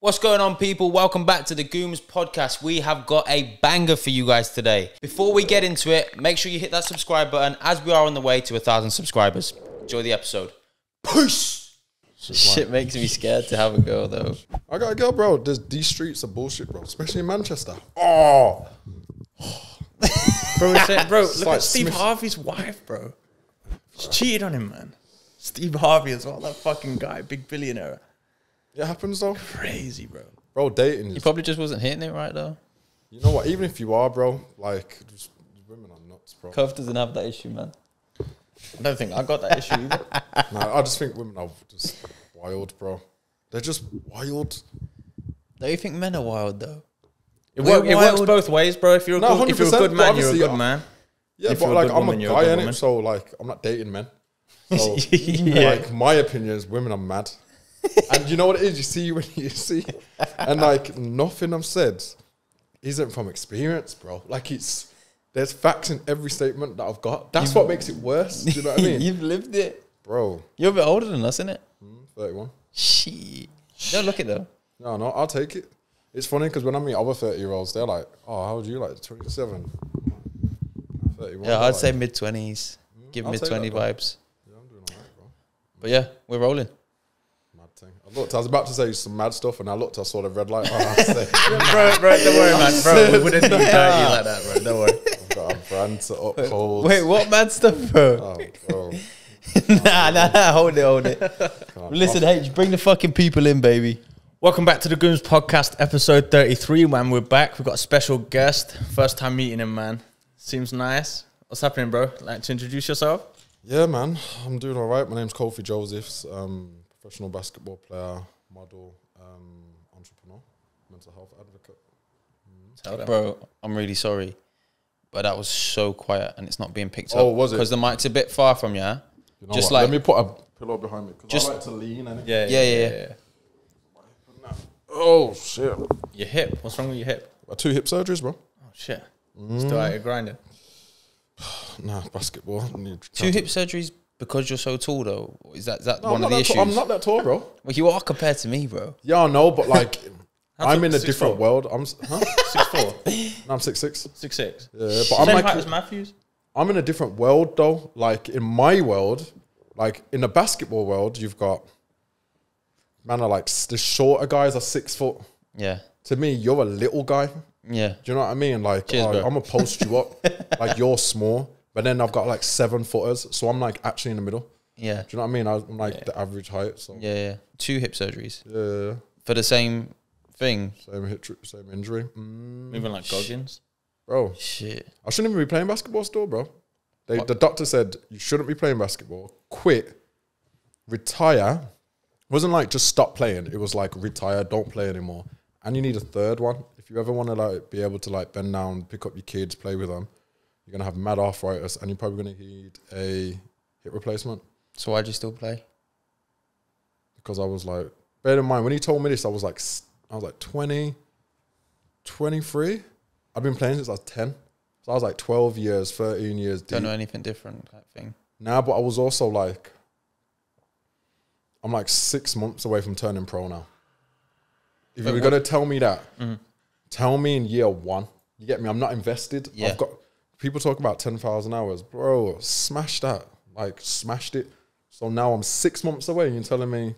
What's going on, people? Welcome back to the Gooms Podcast. We have got a banger for you guys today. Before we get into it, make sure you hit that subscribe button as we are on the way to 1,000 subscribers. Enjoy the episode. Peace! Shit makes me scared to have a girl, though. I got a girl, bro. These streets are bullshit, bro. Especially in Manchester. Oh! Bro, bro, look like at Steve Harvey's wife, bro. She cheated on him, man. Steve Harvey as well. That fucking guy. Big billionaire. It happens though. Crazy, bro. Bro, dating. He probably just wasn't hitting it right though. You know what? Even if you are, bro, like just, women are nuts, bro. Cove doesn't have that issue, man. I don't think I got that issue either. No, I just think women are just wild, bro. They're just wild. Don't you think men are wild though? It works both ways, bro. If you're a, no, if you're a good man, you're a good man. Yeah, if but like I'm woman, a guy in it, so like I'm not dating men. So, yeah. Like my opinion is women are mad. And you know what it is, you see when you see, and like nothing I've said isn't from experience, bro. Like it's, there's facts in every statement that I've got. That's what makes it worse. Do you know what I mean? You've lived it, bro. You're a bit older than us, isn't it? 31. Shit. Don't look it though. No, no, I'll take it. It's funny because when I meet other 30-year-olds, they're like, "Oh, how old are you? Like 27, 31." Yeah, I'd like, say mid-20s. Give mid-20 vibes. Yeah, I'm doing all right, bro. But yeah, we're rolling. I looked, I was about to say some mad stuff, and I looked, I saw the red light. Oh, bro, don't worry, man. Bro, we wouldn't be dirty like that, bro. Don't worry. I've got a brand to uphold. Wait, what mad stuff, bro? Oh, bro. nah, hold it. Listen, H, bring the fucking people in, baby. Welcome back to the Gooms Podcast, episode 33, man. We're back. We've got a special guest. First time meeting him, man. Seems nice. What's happening, bro? Like to introduce yourself? Yeah, man. I'm doing all right. My name's Kofi Josephs. Professional basketball player, model, entrepreneur, mental health advocate. Bro, I'm really sorry, but that was so quiet and it's not being picked up. Oh, was it? Because the mic's a bit far from you. You know just what? Like, let me put a pillow behind me because I like to lean. And yeah. Oh, shit. Your hip. What's wrong with your hip? 2 hip surgeries, bro. Oh, shit. Still out here grinding. Nah, basketball. Two hip surgeries. Because you're so tall, though, is that no, one of the issues? I'm not that tall, bro. Well, you are compared to me, bro. Yeah, I know, but like, I'm in a different world. I'm 6'4". No, I'm 6'6". 6'6". Yeah, but same I'm like height as Matthews. I'm in a different world, though. Like in my world, like in the basketball world, you've got man. I like the shorter guys are 6 foot. Yeah. To me, you're a little guy. Yeah. Do you know what I mean? Like cheers, I'm gonna post you up. Like you're small. But then I've got like 7 footers, so I'm like actually in the middle. Yeah. Do you know what I mean? I'm like the average height. So. Yeah. 2 hip surgeries. Yeah. For the same thing. Same injury. Even like Goggins. Bro. Shit. I shouldn't even be playing basketball still, bro. The doctor said you shouldn't be playing basketball. Quit. Retire. It wasn't like just stop playing. It was like retire, don't play anymore. And you need a third one. If you ever want to like be able to like bend down, pick up your kids, play with them. You're going to have mad arthritis and you're probably going to need a hip replacement. So why'd you still play? Because I was like, bear in mind, when he told me this, I was like 20, 23. I'd been playing since I was 10. So I was like 12 years, 13 years deep. Don't know anything different type thing. Nah, but I was also like, I'm like 6 months away from turning pro now. If you were going to tell me that, tell me in year 1. You get me? I'm not invested. Yeah. I've got... People talk about 10,000 hours. Bro, smash that. Like, smashed it. So now I'm 6 months away and you're telling me,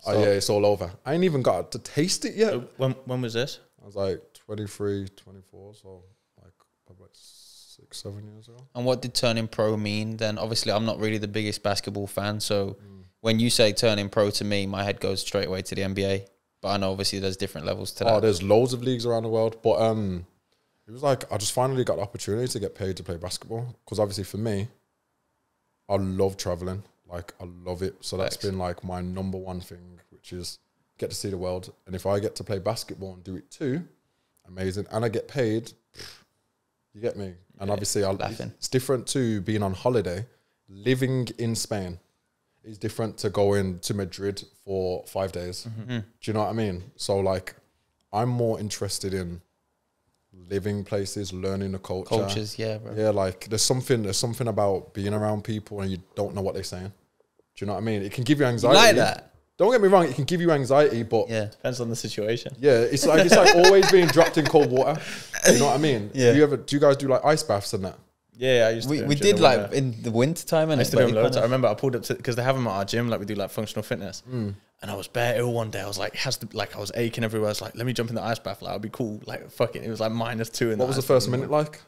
so, oh, yeah, it's all over. I ain't even got to taste it yet. When was this? I was like 23, 24, so like probably 6, 7 years ago. And what did turning pro mean then? Obviously, I'm not really the biggest basketball fan, so when you say turning pro to me, my head goes straight away to the NBA. But I know, obviously, there's different levels to that. Oh, there's loads of leagues around the world, but... It was like, I just finally got the opportunity to get paid to play basketball. Because obviously for me, I love traveling. Like, I love it. So that's been like my #1 thing, which is get to see the world. And if I get to play basketball and do it too, amazing. And I get paid, you get me? And obviously it's different to being on holiday. Living in Spain is different to going to Madrid for 5 days. Do you know what I mean? So like, I'm more interested in living places, learning the cultures, yeah, bro. Yeah, like there's something about being around people and you don't know what they're saying. Do you know what I mean? It can give you anxiety. You like that? Don't get me wrong, it can give you anxiety, but... Yeah, depends on the situation. Yeah, it's like always being dropped in cold water. You know what I mean? Yeah. Do you guys do like ice baths and that? Yeah, I used to we did like in the winter time. And I used to do them loads. I remember I pulled up to... Because they have them at our gym, like we do like functional fitness. Mm. And I was bare ill one day. I was like, I was aching everywhere. I was like, let me jump in the ice bath. Like, I'll be cool. Like, fuck it. It was like -2. What was the first minute like?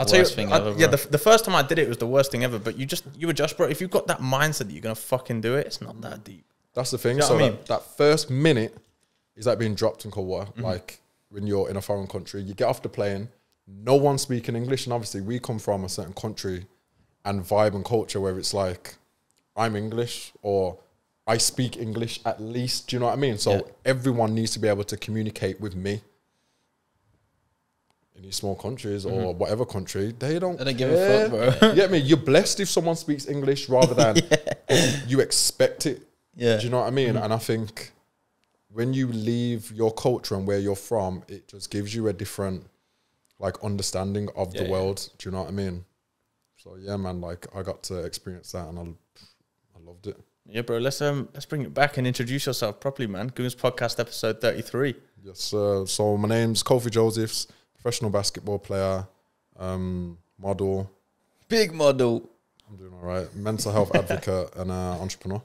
I'll tell you, the first time I did it, it was the worst thing ever. But you adjust, bro. If you've got that mindset that you're going to fucking do it, it's not that deep. That's the thing. So that first minute is like being dropped in cold water. Mm-hmm. Like when you're in a foreign country, you get off the plane, no one speaking English. And obviously we come from a certain country and vibe and culture where it's like, I'm English or I speak English at least. Do you know what I mean? So everyone needs to be able to communicate with me. In these small countries or whatever country, they don't give a fuck, bro. You get me? You're blessed if someone speaks English rather than you expect it. Yeah. Do you know what I mean? And I think when you leave your culture and where you're from, it just gives you a different like understanding of the world. Do you know what I mean? So yeah, man, like I got to experience that and I loved it. Yeah, bro, let's bring it back and introduce yourself properly, man. Gooms Podcast episode 33. Yes, sir. So my name's Kofi Josephs, professional basketball player, model. Big model. I'm doing all right. Mental health advocate and entrepreneur.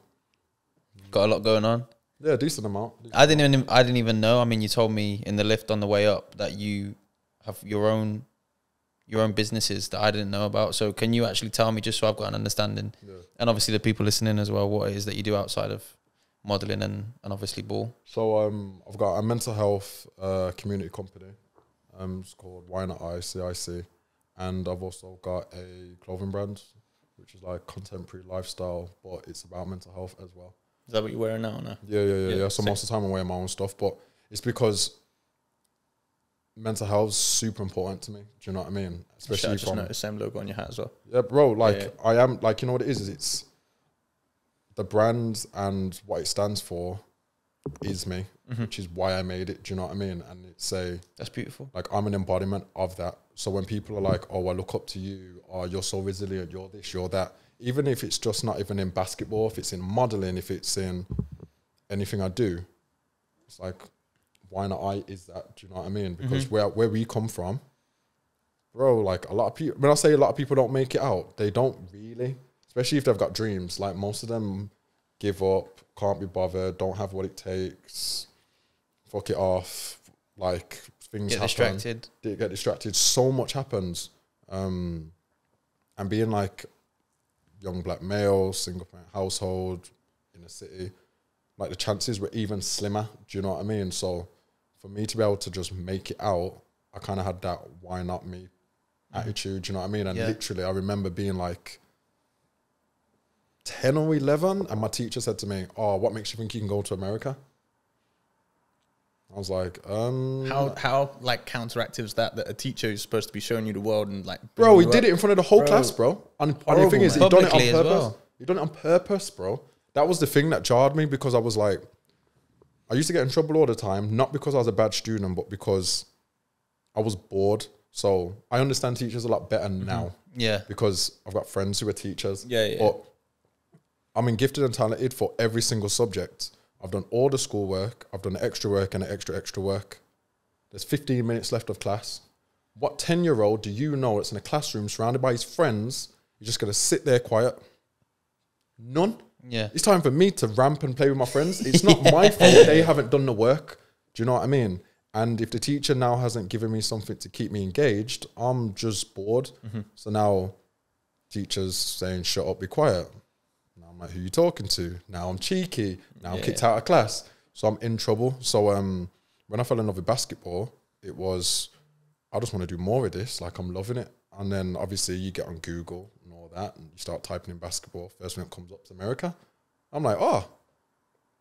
Got a lot going on. Yeah, decent amount. I didn't even know. I mean, you told me in the lift on the way up that you have your own businesses that I didn't know about. So can you actually tell me, just so I've got an understanding? Yeah. And obviously the people listening as well, what it is that you do outside of modelling and obviously ball. So I've got a mental health community company. It's called Why Not ICIC. And I've also got a clothing brand, which is like contemporary lifestyle, but it's about mental health as well. Is that what you're wearing now? No? Yeah. So most of the time I'm wearing my own stuff, but it's because mental health is super important to me. Do you know what I mean? Especially I just noticed the same logo on your hat as well. Yeah, bro. Like I am, like, you know what it is? It's the brand and what it stands for is me, which is why I made it. Do you know what I mean? And it's that's beautiful. Like I'm an embodiment of that. So when people are like, oh, I look up to you, or you're so resilient, you're this, you're that. Even if it's just not even in basketball, if it's in modeling, if it's in anything I do, it's like, why not I is that? Do you know what I mean? Because where we come from, bro, like a lot of people, when I say a lot of people don't make it out, they don't really, especially if they've got dreams. Like most of them give up, can't be bothered, don't have what it takes, fuck it off, like things happen. Get distracted. So much happens. And being like, young black male, single parent household in a city, like the chances were even slimmer. Do you know what I mean? So for me to be able to just make it out, I kind of had that why not me attitude. Do you know what I mean? And literally I remember being like 10 or 11 and my teacher said to me, oh, what makes you think you can go to America? I was like, how like counteractive is that a teacher is supposed to be showing you the world and like, bro, he did it in front of the whole class, bro. And the thing is, he done it on purpose. Well. He done it on purpose, bro. That was the thing that jarred me because I was like, I used to get in trouble all the time, not because I was a bad student, but because I was bored. So I understand teachers a lot better now. Yeah, because I've got friends who are teachers. Yeah. But I mean, gifted and talented for every single subject. I've done all the schoolwork. I've done extra work and extra work. There's 15 minutes left of class. What 10-year-old do you know that's in a classroom surrounded by his friends? You're just going to sit there quiet? None. Yeah. It's time for me to ramp and play with my friends. It's not my fault they haven't done the work. Do you know what I mean? And if the teacher now hasn't given me something to keep me engaged, I'm just bored. So now teacher's saying, shut up, be quiet. I'm like, who are you talking to? Now I'm cheeky. Now I'm kicked out of class. So I'm in trouble. So when I fell in love with basketball, it was, I just want to do more of this. Like, I'm loving it. And then obviously you get on Google and all that and you start typing in basketball. First thing that comes up is America. I'm like, oh,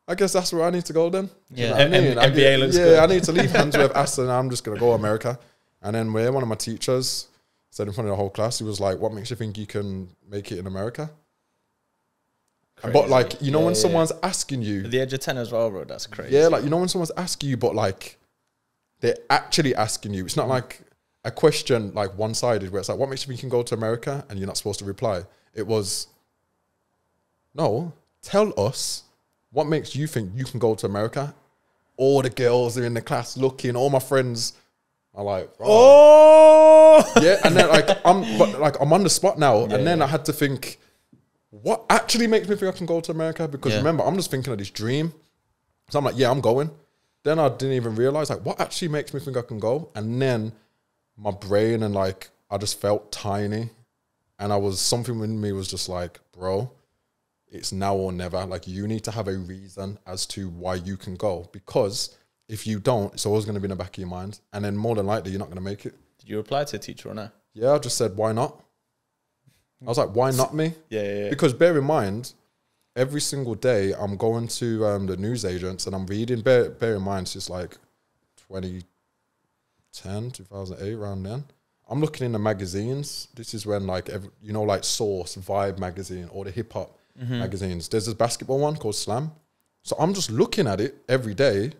I guess that's where I need to go then. Yeah, you know what I mean? NBA looks good. Yeah, I need to leave Handsworth, Aston. I'm just going to go America. And then one of my teachers said in front of the whole class, he was like, what makes you think you can make it in America? Crazy. But like, you know, when someone's asking you at the age of 10 as well, bro, that's crazy. Yeah, like, you know, when someone's asking you, but like they're actually asking you, it's not like a question like one-sided where it's like, what makes you think you can go to America? And you're not supposed to reply. It was, no, tell us What makes you think you can go to America? All the girls are in the class looking, all my friends are like, oh. Yeah, and then like, I'm on the spot now. Yeah, and then I had to think, what actually makes me think I can go to America? Because remember, I'm just thinking of this dream. So I'm like, yeah, I'm going. Then I didn't even realize like, what actually makes me think I can go? And then my brain and like, I just felt tiny. And I was, something in me was just like, bro, it's now or never. Like, you need to have a reason as to why you can go. Because if you don't, it's always going to be in the back of your mind. And then more than likely, you're not going to make it. Did you apply to a teacher or no? Yeah, I just said, why not? I was like, why not me? Yeah, yeah, yeah. Because bear in mind, every single day I'm going to the newsagents and I'm reading. Bear in mind, it's just like 2010, 2008, around then. I'm looking in the magazines. This is when like, you know, like Source, Vibe magazine, or the hip hop magazines. There's this basketball one called Slam. So I'm just looking at it every day.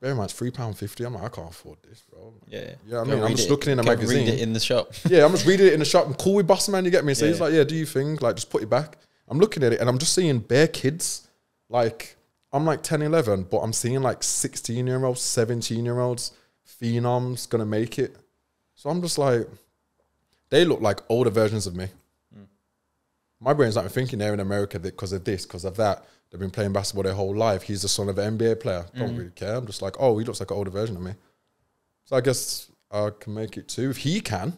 Bear in mind, it's £3.50. I'm like, I can't afford this, bro. Yeah. Yeah, I mean, I'm just looking in a magazine. Read it in the shop. Yeah, I'm just reading it in the shop. I'm cool with boss man, you get me? So he's like, yeah, do you think? Like, just put it back. I'm looking at it and I'm just seeing bare kids. Like, I'm like 10, 11, but I'm seeing like 16-year-olds, 17-year-olds, phenoms, gonna make it. So I'm just like, they look like older versions of me. My brain's like thinking they're in America because of this, because of that. They've been playing basketball their whole life. He's the son of an NBA player. Don't really care. I'm just like, oh, he looks like an older version of me. So I guess I can make it too. If he can,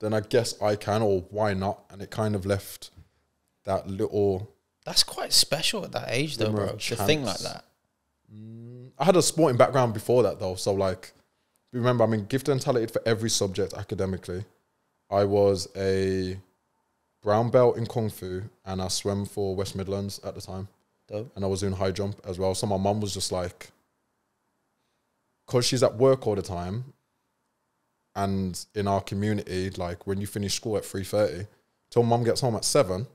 then I guess I can, or why not? And it kind of left that little... That's quite special at that age though, bro. To think like that. I had a sporting background before that though. So like, remember, I mean, gifted and talented for every subject academically. I was a... brown belt in Kung Fu, and I swam for West Midlands at the time. Dope. And I was doing high jump as well. So my mum was just like, because she's at work all the time, and in our community, like when you finish school at 3:30, till mum gets home at 7,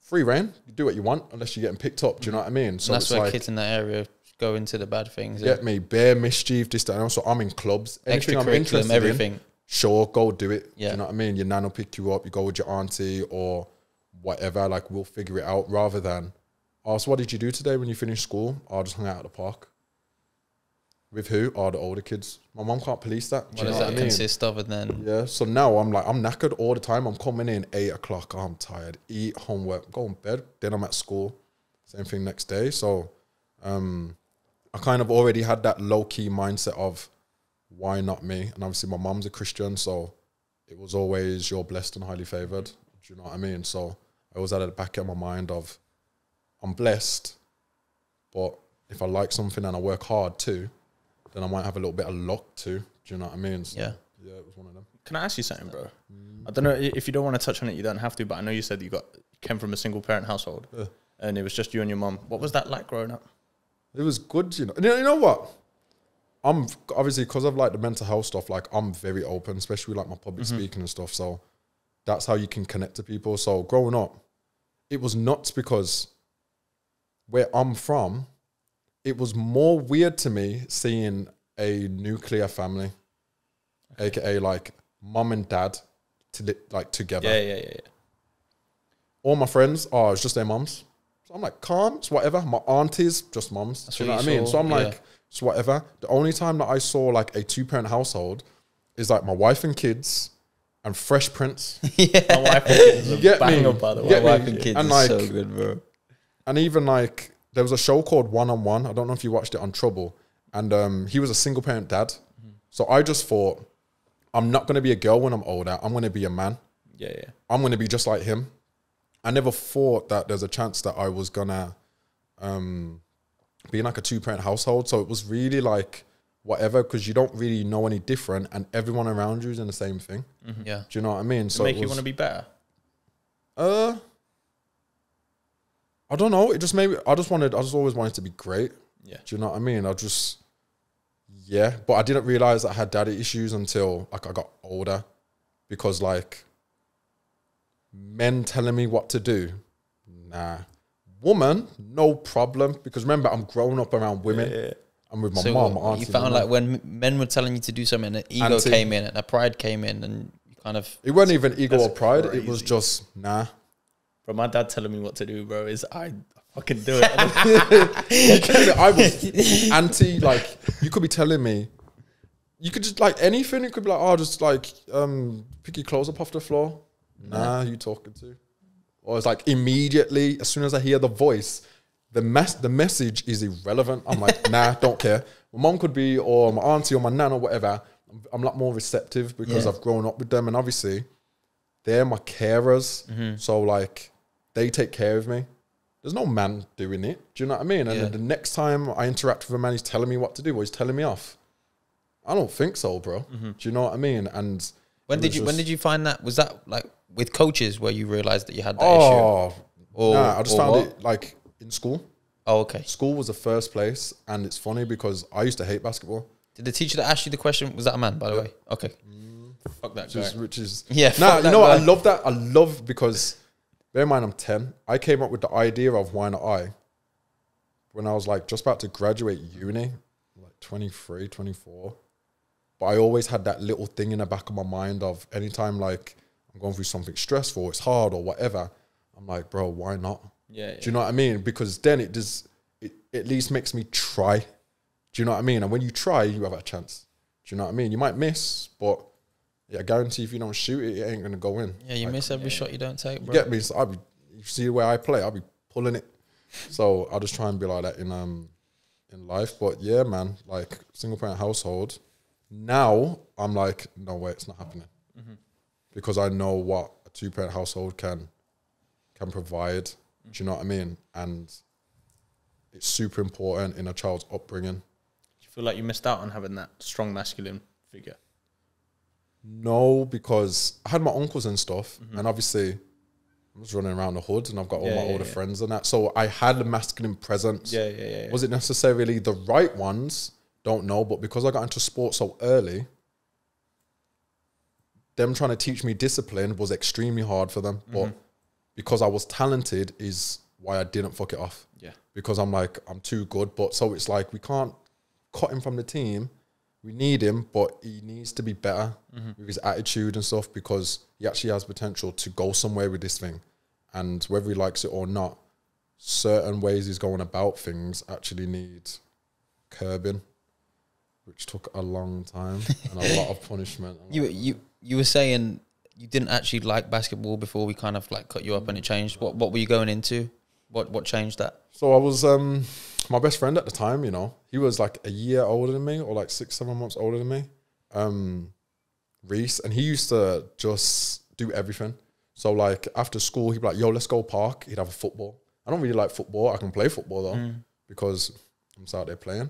free reign, you do what you want, unless you're getting picked up, do you know what I mean? So and that's where like, kids in that area go into the bad things. Get me, bare mischief, this, that, and also I'm in clubs. Anything I'm interested in, sure, go do it. Yeah. Do you know what I mean? Your nan will pick you up, you go with your auntie or whatever, like we'll figure it out, rather than, oh, so what did you do today when you finished school? Oh, I just hung out at the park. With who? Oh, the older kids. My mom can't police that. What does that consist of then? Yeah, so now I'm like, I'm knackered all the time. I'm coming in 8 o'clock, I'm tired, eat, homework, go in bed, then I'm at school. Same thing next day. So I kind of already had that low-key mindset of, why not me? And obviously my mum's a Christian, so it was always, you're blessed and highly favoured. Do you know what I mean? So I always had at the back of my mind of, I'm blessed, but if I like something and I work hard too, then I might have a little bit of luck too. Do you know what I mean? So, yeah, it was one of them. Can I ask you something, bro? I don't know, if you don't want to touch on it, you don't have to, but I know you said you came from a single parent household and it was just you and your mum. What was that like growing up? It was good, you know. You know what? I'm obviously, because of like the mental health stuff, like I'm very open, especially like my public speaking and stuff. So that's how you can connect to people. So growing up, it was nuts because where I'm from, it was more weird to me seeing a nuclear family, AKA like mum and dad like together. Yeah. All my friends, it's just their mums. So I'm like, calm, it's whatever. My aunties, just mums. Do you know what I mean? So I'm like, so whatever. The only time that I saw like a two-parent household is like My Wife and Kids and Fresh Prince. My Wife and Kids is a banger, by the way. My Wife and Kids is like, so good, bro. And even like, there was a show called One on One. I don't know if you watched it, on Trouble. And he was a single-parent dad. So I just thought, I'm not going to be a girl when I'm older. I'm going to be a man. Yeah. I'm going to be just like him. I never thought that there's a chance that I was going to... being like a two-parent household. So it was really like whatever, because you don't really know any different and everyone around you is in the same thing. Do you know what I mean? So it was, you want to be better? I don't know. It just made me, I just always wanted to be great. Do you know what I mean? But I didn't realize I had daddy issues until like I got older, because like men telling me what to do, nah. Woman, no problem, because remember, I'm growing up around women. I'm with my mom, my auntie. You found like when men were telling you to do something, an ego came in and a pride came in, and you kind of... It wasn't even ego or pride, it was just, nah. Bro, my dad telling me what to do, bro, is I fucking do it. I was anti, like, you could be telling me, you could just, like, anything. It could be like, oh, just, like, pick your clothes up off the floor. Nah, who you talking to? Or it's like, immediately, as soon as I hear the voice, the message is irrelevant. I'm like, nah, don't care. My mom could be, or my auntie, or my nan, or whatever. I'm a lot more receptive because I've grown up with them. And obviously, they're my carers. So, like, they take care of me. There's no man doing it. Do you know what I mean? And then the next time I interact with a man, he's telling me what to do, or he's telling me off. I don't think so, bro. Do you know what I mean? And when did you find that? Was that like with coaches where you realized that you had that issue? Or nah, I just found it like in school. Oh, okay. School was the first place, and it's funny because I used to hate basketball. Did the teacher that asked you the question, was that a man, by the way? Okay. Fuck that guy. Which is, yeah, nah, you know what? I love that. I love, because bear in mind, I'm 10. I came up with the idea of Why Not I when I was like just about to graduate uni, like 23, 24. But I always had that little thing in the back of my mind of anytime like I'm going through something stressful, it's hard or whatever, I'm like, bro, why not? Yeah. Do you know what I mean? Because then it does, it at least makes me try. Do you know what I mean? And when you try, you have a chance. Do you know what I mean? You might miss, but yeah, I guarantee if you don't shoot it, it ain't gonna go in. Yeah, you like, miss every shot you don't take, bro. You get me? So I'll be, you see the way I play, I'll be pulling it. So I'll just try and be like that in life. But yeah, man, like single parent household. Now I'm like, no way, it's not happening, because I know what a two-parent household can provide. Do you know what I mean? And it's super important in a child's upbringing. Do you feel like you missed out on having that strong masculine figure? No, because I had my uncles and stuff, and obviously I was running around the hood, and I've got all my older friends and that, so I had a masculine presence. Was it necessarily the right ones? Don't know, but because I got into sport so early, them trying to teach me discipline was extremely hard for them. But because I was talented is why I didn't fuck it off. Yeah. Because I'm like, I'm too good. But so it's like, we can't cut him from the team. We need him, but he needs to be better with his attitude and stuff, because he actually has potential to go somewhere with this thing. And whether he likes it or not, certain ways he's going about things actually need curbing, which took a long time and a lot of punishment. You were saying you didn't actually like basketball before we kind of like cut you up and it changed. What were you going into? What changed that? So I was, my best friend at the time, you know, he was like a year older than me, or like six, 7 months older than me, Reese. And he used to just do everything. So like after school, he'd be like, yo, let's go park. He'd have a football. I don't really like football. I can play football though, because I'm just out there playing.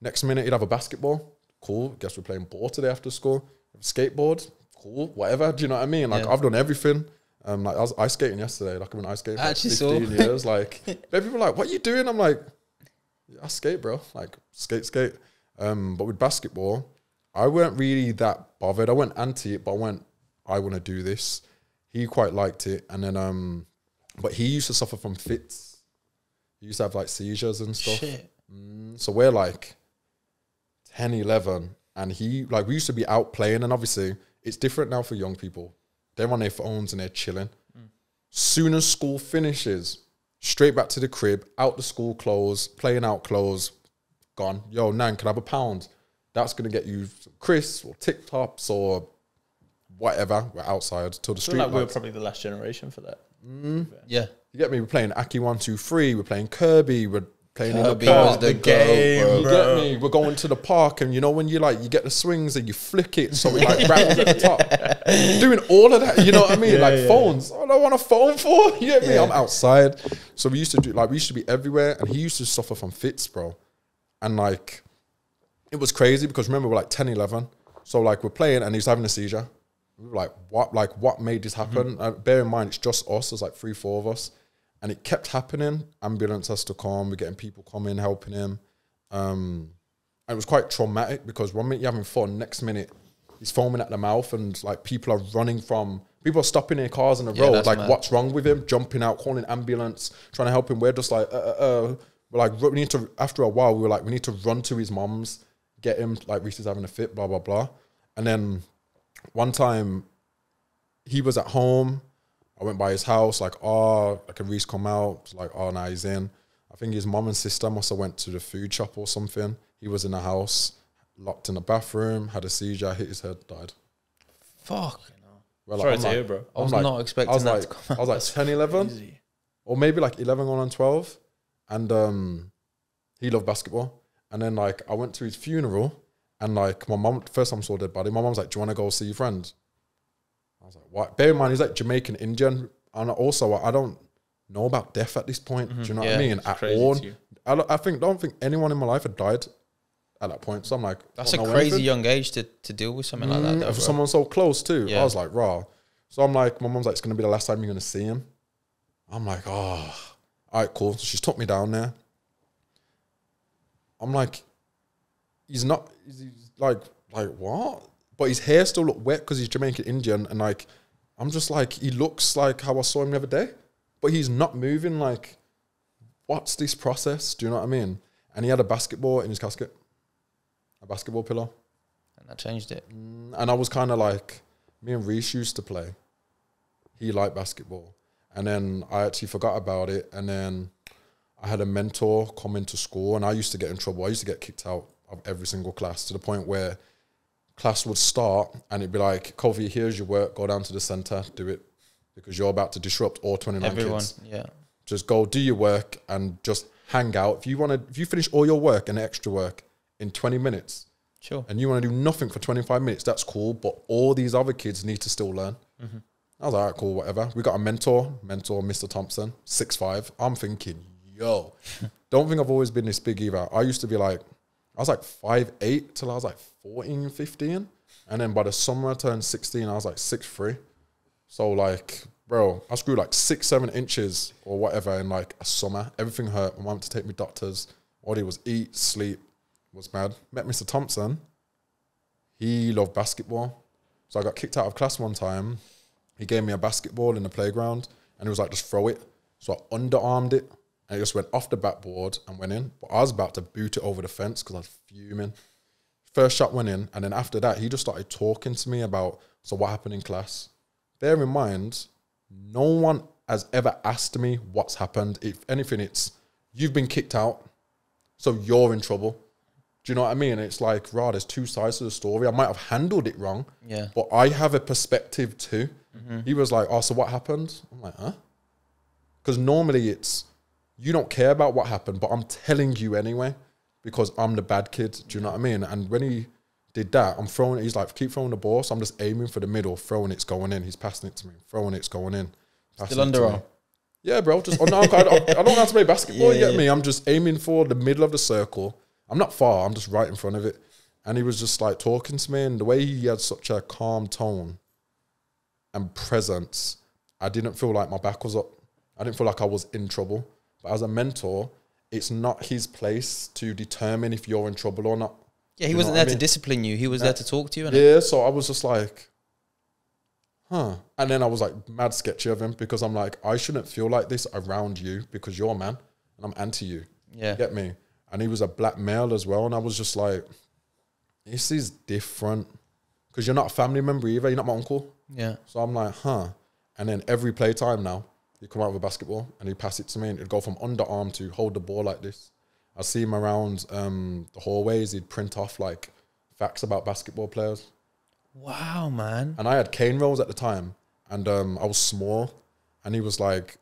Next minute, he'd have a basketball. Cool. Guess we're playing ball today after school. Skateboard. Cool. Whatever. Do you know what I mean? Like, I've done everything. Like, I was ice skating yesterday. Like, I've been ice skating for 15 years. Like, people are like, what are you doing? I'm like, yeah, I skate, bro. Like, skate. But with basketball, I weren't really that bothered. I went anti it, but I went, I want to do this. He quite liked it. And then, but he used to suffer from fits. He used to have, like, seizures and stuff. Shit. So we're, like, 10, 11, and he, like, we used to be out playing, and obviously it's different now for young people. They're on their phones and they're chilling. Soon as school finishes, straight back to the crib, out the school clothes, playing out clothes, gone. Yo, Nan, can I have a £1? That's going to get you crisps or Tic Tops or whatever. We're outside till the street. I feel like we were probably the last generation for that. Yeah. You get me? We're playing Aki 123, we're playing Kirby, we're playing in the park, the game, bro. You get me? We're going to the park, and you know when you like, you get the swings and you flick it, so it like rounds at the top. Doing all of that, you know what I mean? Yeah, like phones. I don't want a phone for, you get me? I'm outside. So we used to do, like, we used to be everywhere, and he used to suffer from fits, bro. And like, it was crazy, because remember, we're like 10, 11. So like, we're playing and he's having a seizure. We were like what made this happen? Bear in mind, it's just us. There's like 3, 4 of us. And it kept happening. Ambulance has to come. We're getting people coming, helping him. And it was quite traumatic, because one minute you're having fun, next minute he's foaming at the mouth, and like people are running from, people are stopping their cars on the road. Like, mad. What's wrong with him? Jumping out, calling ambulance, trying to help him. We're just like, we're like, we need to, after a while, we were like, we need to run to his mom's, get him, like, Reese is having a fit, blah, blah, blah. And then one time he was at home. I went by his house, like, oh, like, can Reese come out? Like, oh, nah, he's in. I think his mum and sister must have went to the food shop or something. He was in a house, locked in a bathroom, had a seizure, hit his head, died. Fuck. Well, sorry to hear, bro. I was not expecting that to come out. I was like 10, 11, or maybe like 11 going on 12. And he loved basketball. And then like I went to his funeral and like my mum, first time I saw dead body, my mum's like, do you want to go see your friend? I was like, what? Bear in mind, he's like Jamaican Indian. And also I don't know about death at this point. Do you know what I mean? At all. I don't think anyone in my life had died at that point. So I'm like, that's a crazy young age to deal with something like that. For someone so close too. Yeah. I was like, raw. So I'm like, my mom's like, it's going to be the last time you're going to see him. I'm like, oh, all right, cool. So she's took me down there. I'm like, he's not, he's like what? But his hair still looked wet because he's Jamaican Indian. And like, I'm just like, he looks like how I saw him the other day, but he's not moving. Like, what's this process? Do you know what I mean? And he had a basketball in his casket, a basketball pillow. And that changed it. And I was kind of like, me and Reese used to play. He liked basketball. And then I actually forgot about it. And then I had a mentor come into school and I used to get in trouble. I used to get kicked out of every single class to the point where class would start and it'd be like, Kofi, here's your work, go down to the centre, do it, because you're about to disrupt all 29 kids. Yeah. Just go do your work and just hang out. If you want to, if you finish all your work and extra work in 20 minutes, sure, and you want to do nothing for 25 minutes, that's cool, but all these other kids need to still learn. I was like, all right, cool, whatever. We got a mentor, Mr. Thompson, 6'5". I'm thinking, yo, don't think I've always been this big either. I used to be like, I was like 5'8" till I was like 14, 15. And then by the summer I turned 16, I was like 6'3". So like, bro, I grew like 6, 7 inches or whatever in like a summer. Everything hurt. My mom had to take me doctors. All they was eat, sleep, was mad. Met Mr. Thompson. He loved basketball. So I got kicked out of class one time. He gave me a basketball in the playground and it was like, just throw it. So I underarmed it. And it just went off the backboard and went in. But I was about to boot it over the fence because I was fuming. First shot went in. And then after that, he just started talking to me about, so what happened in class? Bear in mind, no one has ever asked me what's happened. If anything, it's, you've been kicked out, so you're in trouble. Do you know what I mean? And it's like, rah, there's two sides to the story. I might have handled it wrong, yeah, but I have a perspective too. He was like, oh, so what happened? I'm like, huh? Because normally it's, you don't care about what happened, but I'm telling you anyway because I'm the bad kid. Do you know what I mean? And when he did that, I'm throwing it. He's like, keep throwing the ball. So I'm just aiming for the middle, throwing it's going in. He's passing it to me, throwing it's going in. Still underarm. Yeah, bro. Just, oh, no, I don't know how to play basketball. Yeah, you get me? I'm just aiming for the middle of the circle. I'm not far. I'm just right in front of it. And he was just like talking to me. And the way he had such a calm tone and presence, I didn't feel like my back was up. I didn't feel like I was in trouble. But as a mentor, it's not his place to determine if you're in trouble or not. Yeah, he wasn't there to discipline you. He was there to talk to you. Yeah, so I was just like, huh. And then I was like mad sketchy of him because I'm like, I shouldn't feel like this around you because you're a man and I'm anti you. Yeah. You get me? And he was a black male as well. And I was just like, this is different because you're not a family member either. You're not my uncle. Yeah. So I'm like, huh. And then every playtime now, he'd come out with a basketball and he'd pass it to me and it'd go from underarm to hold the ball like this. I'd see him around the hallways. He'd print off like facts about basketball players. Wow, man. And I had cane rolls at the time and I was small and he was like,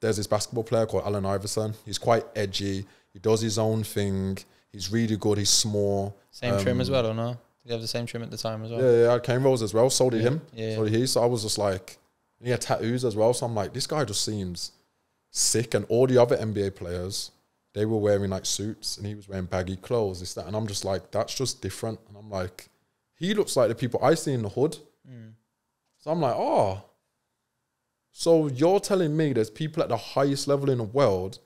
there's this basketball player called Allen Iverson. He's quite edgy. He does his own thing. He's really good. He's small. Same trim as well or no? Did he have the same trim at the time as well? Yeah, yeah, I had cane rolls as well. So did him. Yeah. So did he. So I was just like... And he had tattoos as well. So I'm like, this guy just seems sick. And all the other NBA players, they were wearing like suits and he was wearing baggy clothes, this, that. And I'm just like, that's just different. And I'm like, he looks like the people I see in the hood. So I'm like, oh, so you're telling me there's people at the highest level in the world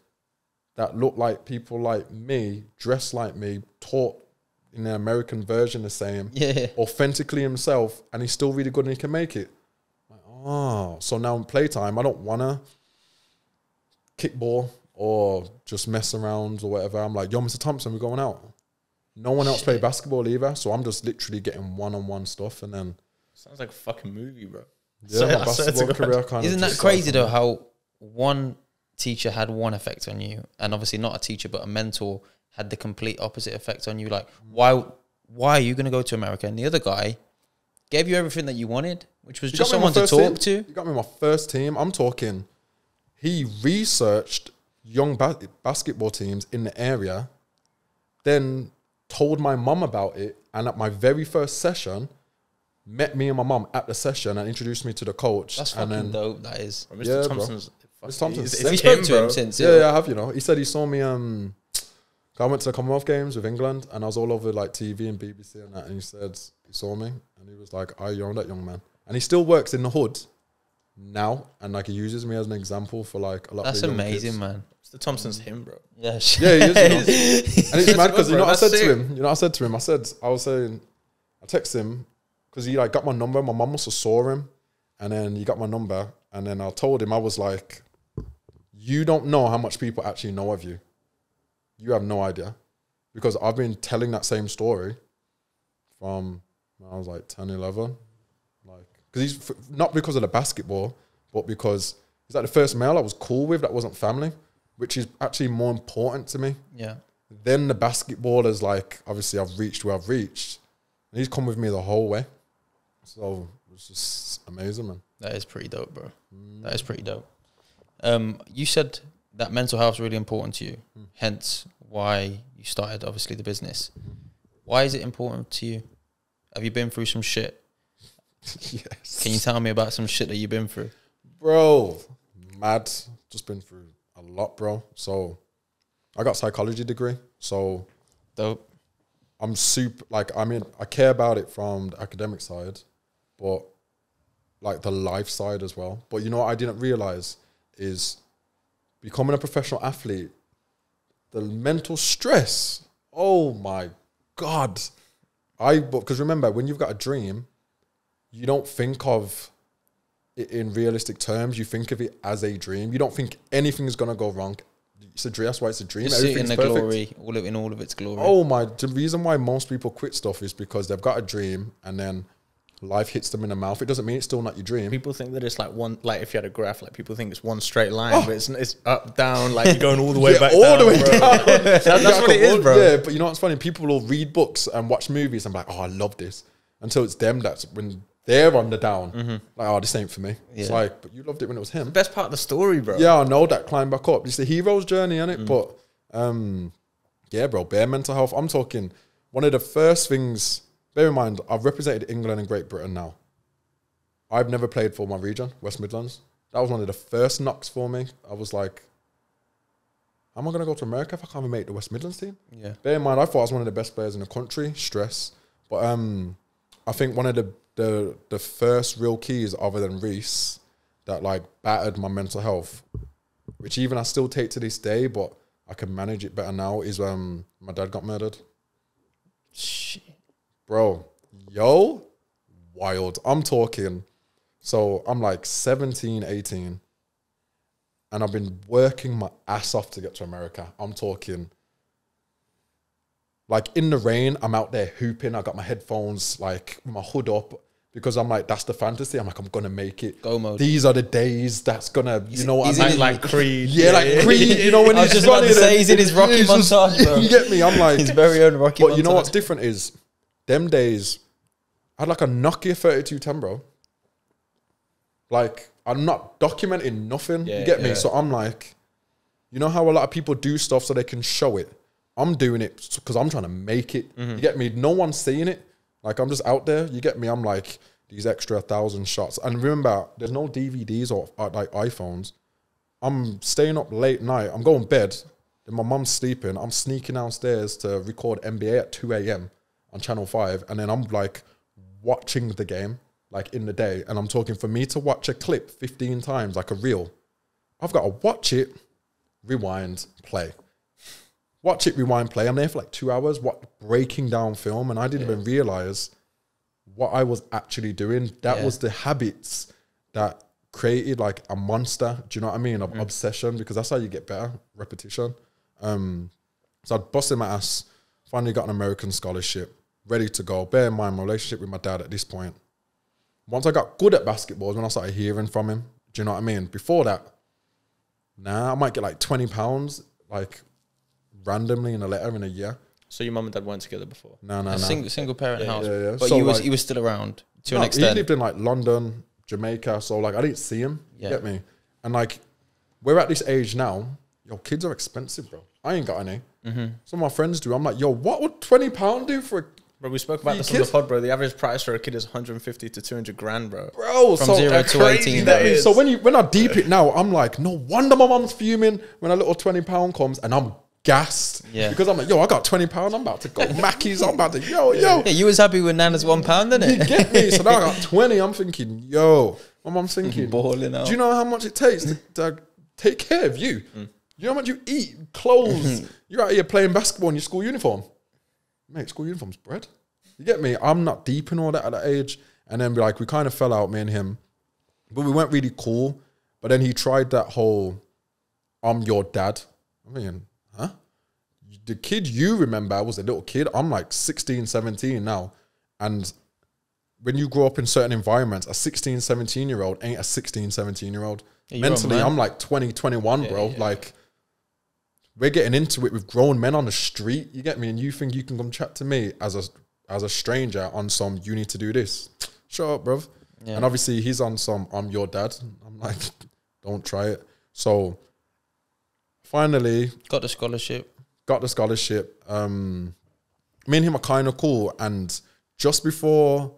that look like people like me, dress like me, taught in the American version the same, authentically himself, and he's still really good and he can make it. Oh, so now in playtime, I don't want to kick ball or just mess around or whatever. I'm like, yo, Mr. Thompson, we're going out. No one else played basketball either, so I'm just literally getting one-on-one stuff and then... Sounds like a fucking movie, bro. Yeah, so my basketball career kind of... Isn't that crazy, though, how one teacher had one effect on you, and obviously not a teacher but a mentor had the complete opposite effect on you. Like, why are you going to go to America? And the other guy gave you everything that you wanted, which was just someone to talk to. You got me my first team. I'm talking, he researched young basketball teams in the area, then told my mum about it, and at my very first session, met me and my mum at the session and introduced me to the coach. That's fucking dope, that is. Mr. Yeah, Thompson's... Mr. Thompson's... Have you spoken to him since? Yeah, yeah, I have, you know. He said he saw me... I went to the Commonwealth Games with England and I was all over like TV and BBC and that, and he said he saw me and he was like, "Oh, you're that young man." And he still works in the hood now, and like he uses me as an example for like a lot of young kids. That's amazing, man. Mr. Thompson's him, bro. Yeah, shit. Yeah, he is. And it's mad because, you know, I said to him, I text him because he like got my number. My mum also saw him, and then he got my number, and then I told him, I was like, "You don't know how much people actually know of you. You have no idea." Because I've been telling that same story from when I was like 10, 11. Like, because he's not because of the basketball, but because he's like the first male I was cool with that wasn't family, which is actually more important to me. Yeah. Then the basketball is like, obviously I've reached where I've reached. And he's come with me the whole way. So it's just amazing, man. That is pretty dope, bro. That is pretty dope. You said that mental health is really important to you, hence why you started, obviously, the business. Why is it important to you? Have you been through some shit? Yes. Can you tell me about some shit that you've been through? Bro, mad. Just been through a lot, bro. So I got a psychology degree. So dope. I'm super, like, I mean, I care about it from the academic side, but like the life side as well. But you know what I didn't realize is... becoming a professional athlete, the mental stress, oh my God. Because remember, when you've got a dream, you don't think of it in realistic terms. You think of it as a dream. You don't think anything is going to go wrong. That's why it's a dream. Everything's in the perfect. Glory, in all of its glory. Oh my, the reason why most people quit stuff is because they've got a dream and then life hits them in the mouth. It doesn't mean it's still not your dream. People think that it's like one, like if you had a graph, like people think it's one straight line, but it's up, down, like you're going all the way back all down, the way bro. Down. that's what it is, bro. Yeah, but you know what's funny? People will read books and watch movies and be like, "Oh, I love this," until it's them that's when they're on the down. Like, "Oh, this ain't for me." Yeah. It's like, but you loved it when it was him. The best part of the story, bro. Yeah, I know that climb back up. It's the hero's journey, innit? But yeah, bro, bare mental health. I'm talking one of the first things. Bear in mind, I've represented England and Great Britain now. I've never played for my region, West Midlands. That was one of the first knocks for me. I was like, am I going to go to America if I can't even make the West Midlands team? Yeah. Bear in mind, I thought I was one of the best players in the country, stress. But I think one of the first real keys, other than Reese, that like battered my mental health, which even I still take to this day, but I can manage it better now, is my dad got murdered. Shit. Bro, yo, wild. I'm talking, so I'm like 17, 18, and I've been working my ass off to get to America. I'm talking, like in the rain, I'm out there hooping. I got my headphones, like my hood up, because I'm like, that's the fantasy. I'm like, I'm going to make it. Go mode. These are the days that's going to, you know what I mean? Like Creed. Yeah, like Creed, you know, when he's just about to say he's in his Rocky montage, bro. You get me? I'm like, his very own Rocky montage. But you know what's different is, them days, I had like a Nokia 3210, bro. Like, I'm not documenting nothing, you get me? So I'm like, you know how a lot of people do stuff so they can show it? I'm doing it because I'm trying to make it, you get me? No one's seeing it. Like, I'm just out there, you get me? I'm like, these extra 1,000 shots. And remember, there's no DVDs or like iPhones. I'm staying up late night, I'm going to bed, then my mum's sleeping, I'm sneaking downstairs to record NBA at 2 a.m. on Channel 5, and then I'm like watching the game like in the day, and I'm talking, for me to watch a clip 15 times, like a reel, I've got to watch it, rewind, play, watch it, rewind, play. I'm there for like 2 hours breaking down film, and I didn't even realize what I was actually doing. That was the habits that created like a monster, do you know what I mean, of obsession, because that's how you get better, repetition. So I'd busted my ass, finally got an American scholarship, ready to go. Bear in mind, my relationship with my dad at this point, once I got good at basketball is when I started hearing from him. Do you know what I mean? Before that, Nah, I might get like £20 like randomly in a letter in a year. So your mum and dad weren't together before? No, no, no. Single parent house. Yeah, yeah. But so you were still around to an extent. He lived in like London, Jamaica, so like I didn't see him. Yeah. Get me? And like we're at this age now. Your kids are expensive, bro. I ain't got any. Mm-hmm. Some of my friends do. I'm like, yo, what would £20 do for a... Bro, we spoke about this on the pod, bro. The average price for a kid is 150 to 200 grand, bro. Bro, from so 0 to 18, that is. So when I deep it now, I'm like, no wonder my mum's fuming when a little £20 comes and I'm gassed. Yeah. Because I'm like, yo, I got £20. I'm about to go Mackey's. I'm about to, yo, yo. Yeah, you was happy with Nana's £1, didn't it? You get me? So now I got 20. I'm thinking, yo, my mum's thinking, balling out. Do you know how much it takes to take care of you? Mm. You know how much you eat, clothes. You're out here playing basketball in your school uniform. Mate, school uniform's bread. You get me? I'm not deep in all that at that age. And then like, we kind of fell out, me and him. But we weren't really cool. But then he tried that whole, I'm your dad. I'm thinking, huh? The kid you remember was a little kid. I'm like 16, 17 now. And when you grow up in certain environments, a 16, 17-year-old ain't a 16, 17-year-old. Yeah, mentally, I'm like 20, 21, yeah, bro. Yeah. Like... We're getting into it with grown men on the street, you get me? And you think you can come chat to me as a stranger on some, you need to do this. Shut up, bruv. Yeah. And obviously he's on some, I'm your dad. I'm like, don't try it. So finally... Got the scholarship. Got the scholarship. Me and him are kind of cool. And just before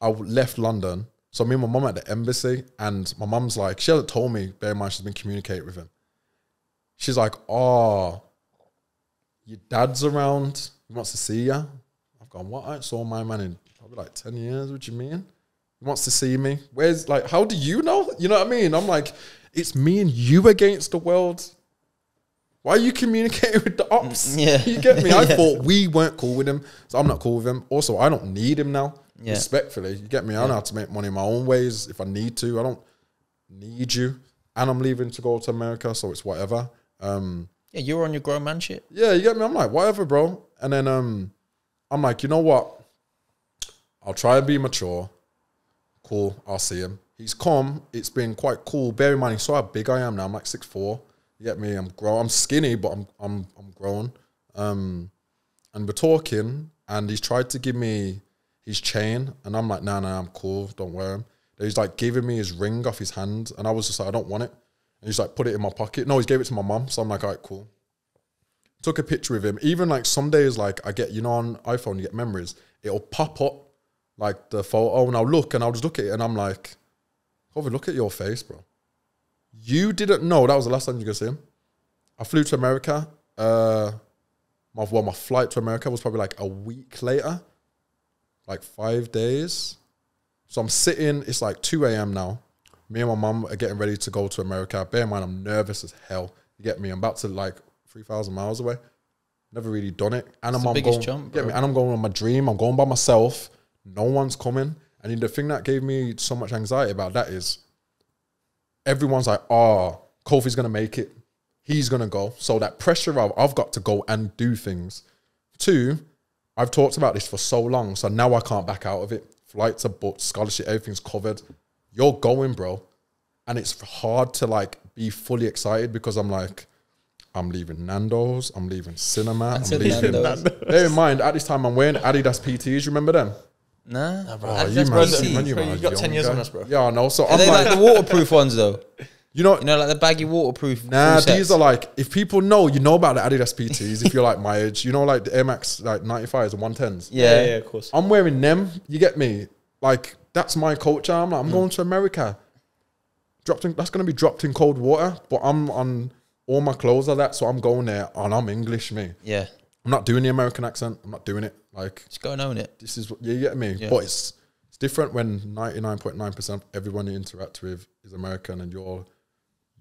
I left London, so me and my mum at the embassy, and my mum's like, she hasn't told me, bear in mind she's been communicating with him. She's like, oh, your dad's around. He wants to see you. I've gone, what? I ain't saw my man in probably like 10 years. What do you mean? He wants to see me. Where's, like, how do you know? You know what I mean? I'm like, it's me and you against the world. Why are you communicating with the ops? Yeah. You get me? I thought we weren't cool with him. So I'm not cool with him. Also, I don't need him now. Yeah. Respectfully, you get me? I know how to make money in my own ways if I need to. I don't need you. And I'm leaving to go to America, so it's whatever. Yeah, you were on your grown man shit. Yeah, you get me? I'm like, whatever, bro. And then I'm like, you know what? I'll try and be mature. Cool, I'll see him. He's come. It's been quite cool. Bear in mind, you saw how big I am now. I'm like 6'4". You get me? I'm grown. I'm skinny, but I'm grown. And we're talking, and he's tried to give me his chain, and I'm like, nah, I'm cool. Don't wear him. And he's like giving me his ring off his hand, and I was just like, I don't want it. And he's like, put it in my pocket. No, he gave it to my mum. So I'm like, all right, cool. Took a picture with him. Even like some days, like I get, you know, on iPhone, you get memories. It'll pop up like the photo and I'll look and I'll just look at it. And I'm like, Kofi, look at your face, bro. You didn't know that was the last time you could see him. I flew to America. My flight to America was probably like a week later, like 5 days. So I'm sitting, it's like 2 a.m. now. Me and my mum are getting ready to go to America. Bear in mind, I'm nervous as hell. You get me? I'm about to like 3,000 miles away. Never really done it. And I'm going, jump, get me? And I'm going on my dream. I'm going by myself. No one's coming. And the thing that gave me so much anxiety about that is everyone's like, oh, Kofi's going to make it. He's going to go. So that pressure of I've got to go and do things. 2, I've talked about this for so long. So now I can't back out of it. Flights are booked, scholarship, everything's covered. You're going, bro. And it's hard to like be fully excited because I'm like, I'm leaving Nando's, I'm leaving cinema, I'm leaving Nando's. Bear in mind, at this time I'm wearing Adidas PTs, remember them? Nah, bro. Oh, you got 10 years on us, bro. Yeah, I know. So I'm like the waterproof ones though. You know, like the baggy waterproof. Nah, these are like, if people know, you know about the Adidas PTs, if you're like my age, you know, like the Air Max like 95s and 110s. Yeah, yeah, of course. I'm wearing them, you get me? Like, that's my culture. I'm like, I'm going to America. That's going to be dropped in cold water, but I'm on, all my clothes are that, so I'm going there and I'm English, me. Yeah. I'm not doing the American accent. I'm not doing it. Like, just go and own it. This is what, you get me? Yeah. But it's different when 99.9% of everyone you interact with is American and you're,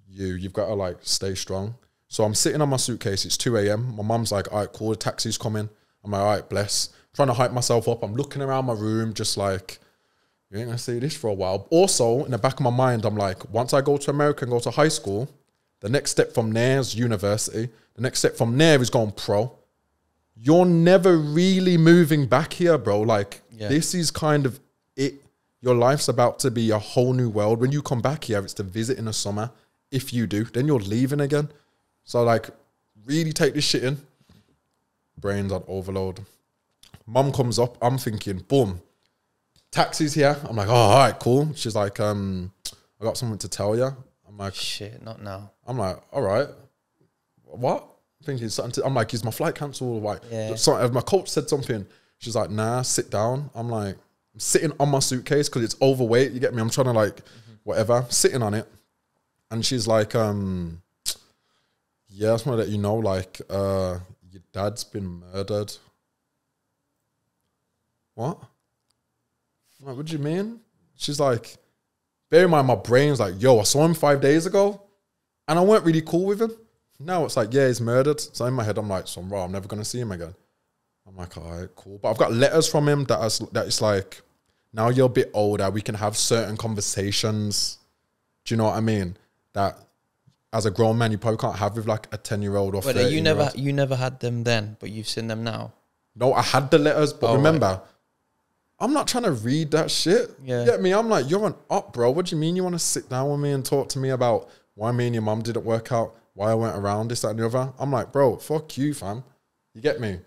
you've got to like stay strong. So I'm sitting on my suitcase. It's 2 a.m. My mum's like, all right, cool, the taxi's coming. I'm like, all right, bless. I'm trying to hype myself up. I'm looking around my room just like, you ain't gonna see this for a while. Also, in the back of my mind, I'm like, once I go to America and go to high school, the next step from there is university. The next step from there is going pro. You're never really moving back here, bro. Like, this is kind of it. Your life's about to be a whole new world. When you come back here, it's to visit in the summer. if you do, then you're leaving again. So like, really take this shit in. Brains on overload. Mum comes up, I'm thinking, boom, taxi's here. I'm like, oh, all right, cool. She's like, I got something to tell you. I'm like, shit, not now. I'm like, all right, what? I'm thinking something. I'm like, is my flight cancelled? Like, yeah. So, my coach said something. She's like, nah, sit down. I'm like, I'm sitting on my suitcase because it's overweight. You get me? I'm trying to like, whatever, sitting on it. And she's like, yeah, I just want to let you know, like, your dad's been murdered. What? I'm like, what do you mean? She's like, bear in mind, my brain's like, yo, I saw him 5 days ago and I weren't really cool with him. Now it's like, yeah, he's murdered. So in my head, I'm like, so I'm raw, I'm never going to see him again. I'm like, all right, cool. But I've got letters from him that it's like, now you're a bit older, we can have certain conversations. Do you know what I mean? That as a grown man, you probably can't have with like a 10-year-old or 30-year-old. You never had them then, but you've seen them now? No, I had the letters, but remember... Right. I'm not trying to read that shit. Yeah. Get me? I'm like, you're an op, bro. What do you mean you want to sit down with me and talk to me about why me and your mum didn't work out, why I went around, this, that, and the other? I'm like, bro, fuck you, fam. You get me?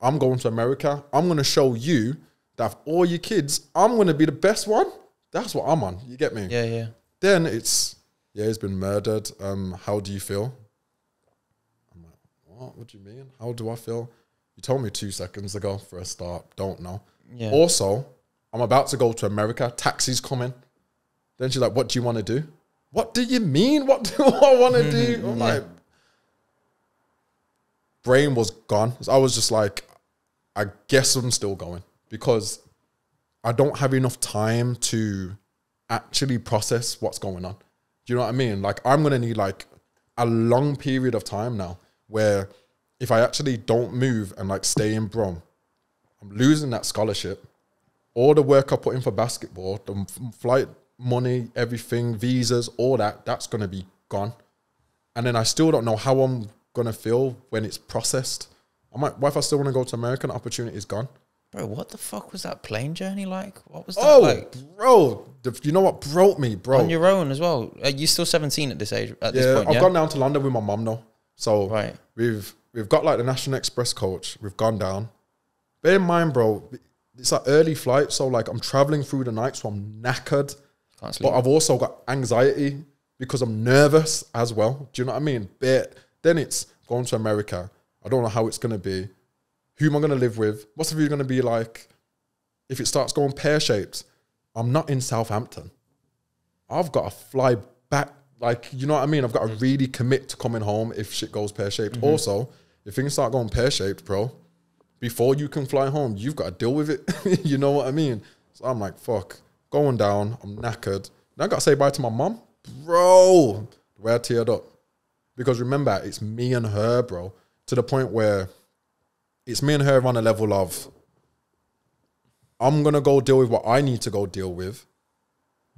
I'm going to America. I'm going to show you that of all your kids, I'm going to be the best one. That's what I'm on. You get me? Yeah, yeah. Then it's, yeah, he's been murdered. How do you feel? I'm like, what? What do you mean? How do I feel? You told me 2 seconds ago for a start. Don't know. Yeah. Also, I'm about to go to America. Taxi's coming. Then she's like, what do you want to do? What do you mean? What do I want to do? I'm like, brain was gone. I was just like, I guess I'm still going because I don't have enough time to actually process what's going on. Do you know what I mean? Like, I'm going to need like a long period of time now where if I actually don't move and like stay in Brom, I'm losing that scholarship, all the work I put in for basketball, the flight money, everything, visas, all that, that's going to be gone. And then I still don't know how I'm going to feel when it's processed. I might, what if I still want to go to America and opportunity is gone? Bro, what the fuck was that plane journey like? What was that like? Oh, bro, you know what broke me, bro? On your own as well. Are you still 17 at this age, at this point? I've gone down to London with my mum now. So we've got like the National Express coach. We've gone down. Bear in mind, bro, it's an early flight, so like I'm traveling through the night, so I'm knackered. Can't sleep. But I've also got anxiety because I'm nervous as well. Do you know what I mean? But then it's going to America. I don't know how it's going to be. Who am I going to live with? What's the view going to be like? If it starts going pear-shaped, I'm not in Southampton. I've got to fly back. Like, you know what I mean? I've got to really commit to coming home if shit goes pear-shaped. Also, if things start going pear-shaped, bro, before you can fly home, you've got to deal with it. You know what I mean? So I'm like, fuck, going down. I'm knackered. Now I got to say bye to my mum. Bro, the way I teared up. Because remember, it's me and her, bro. To the point where it's me and her on a level of, I'm going to go deal with what I need to go deal with.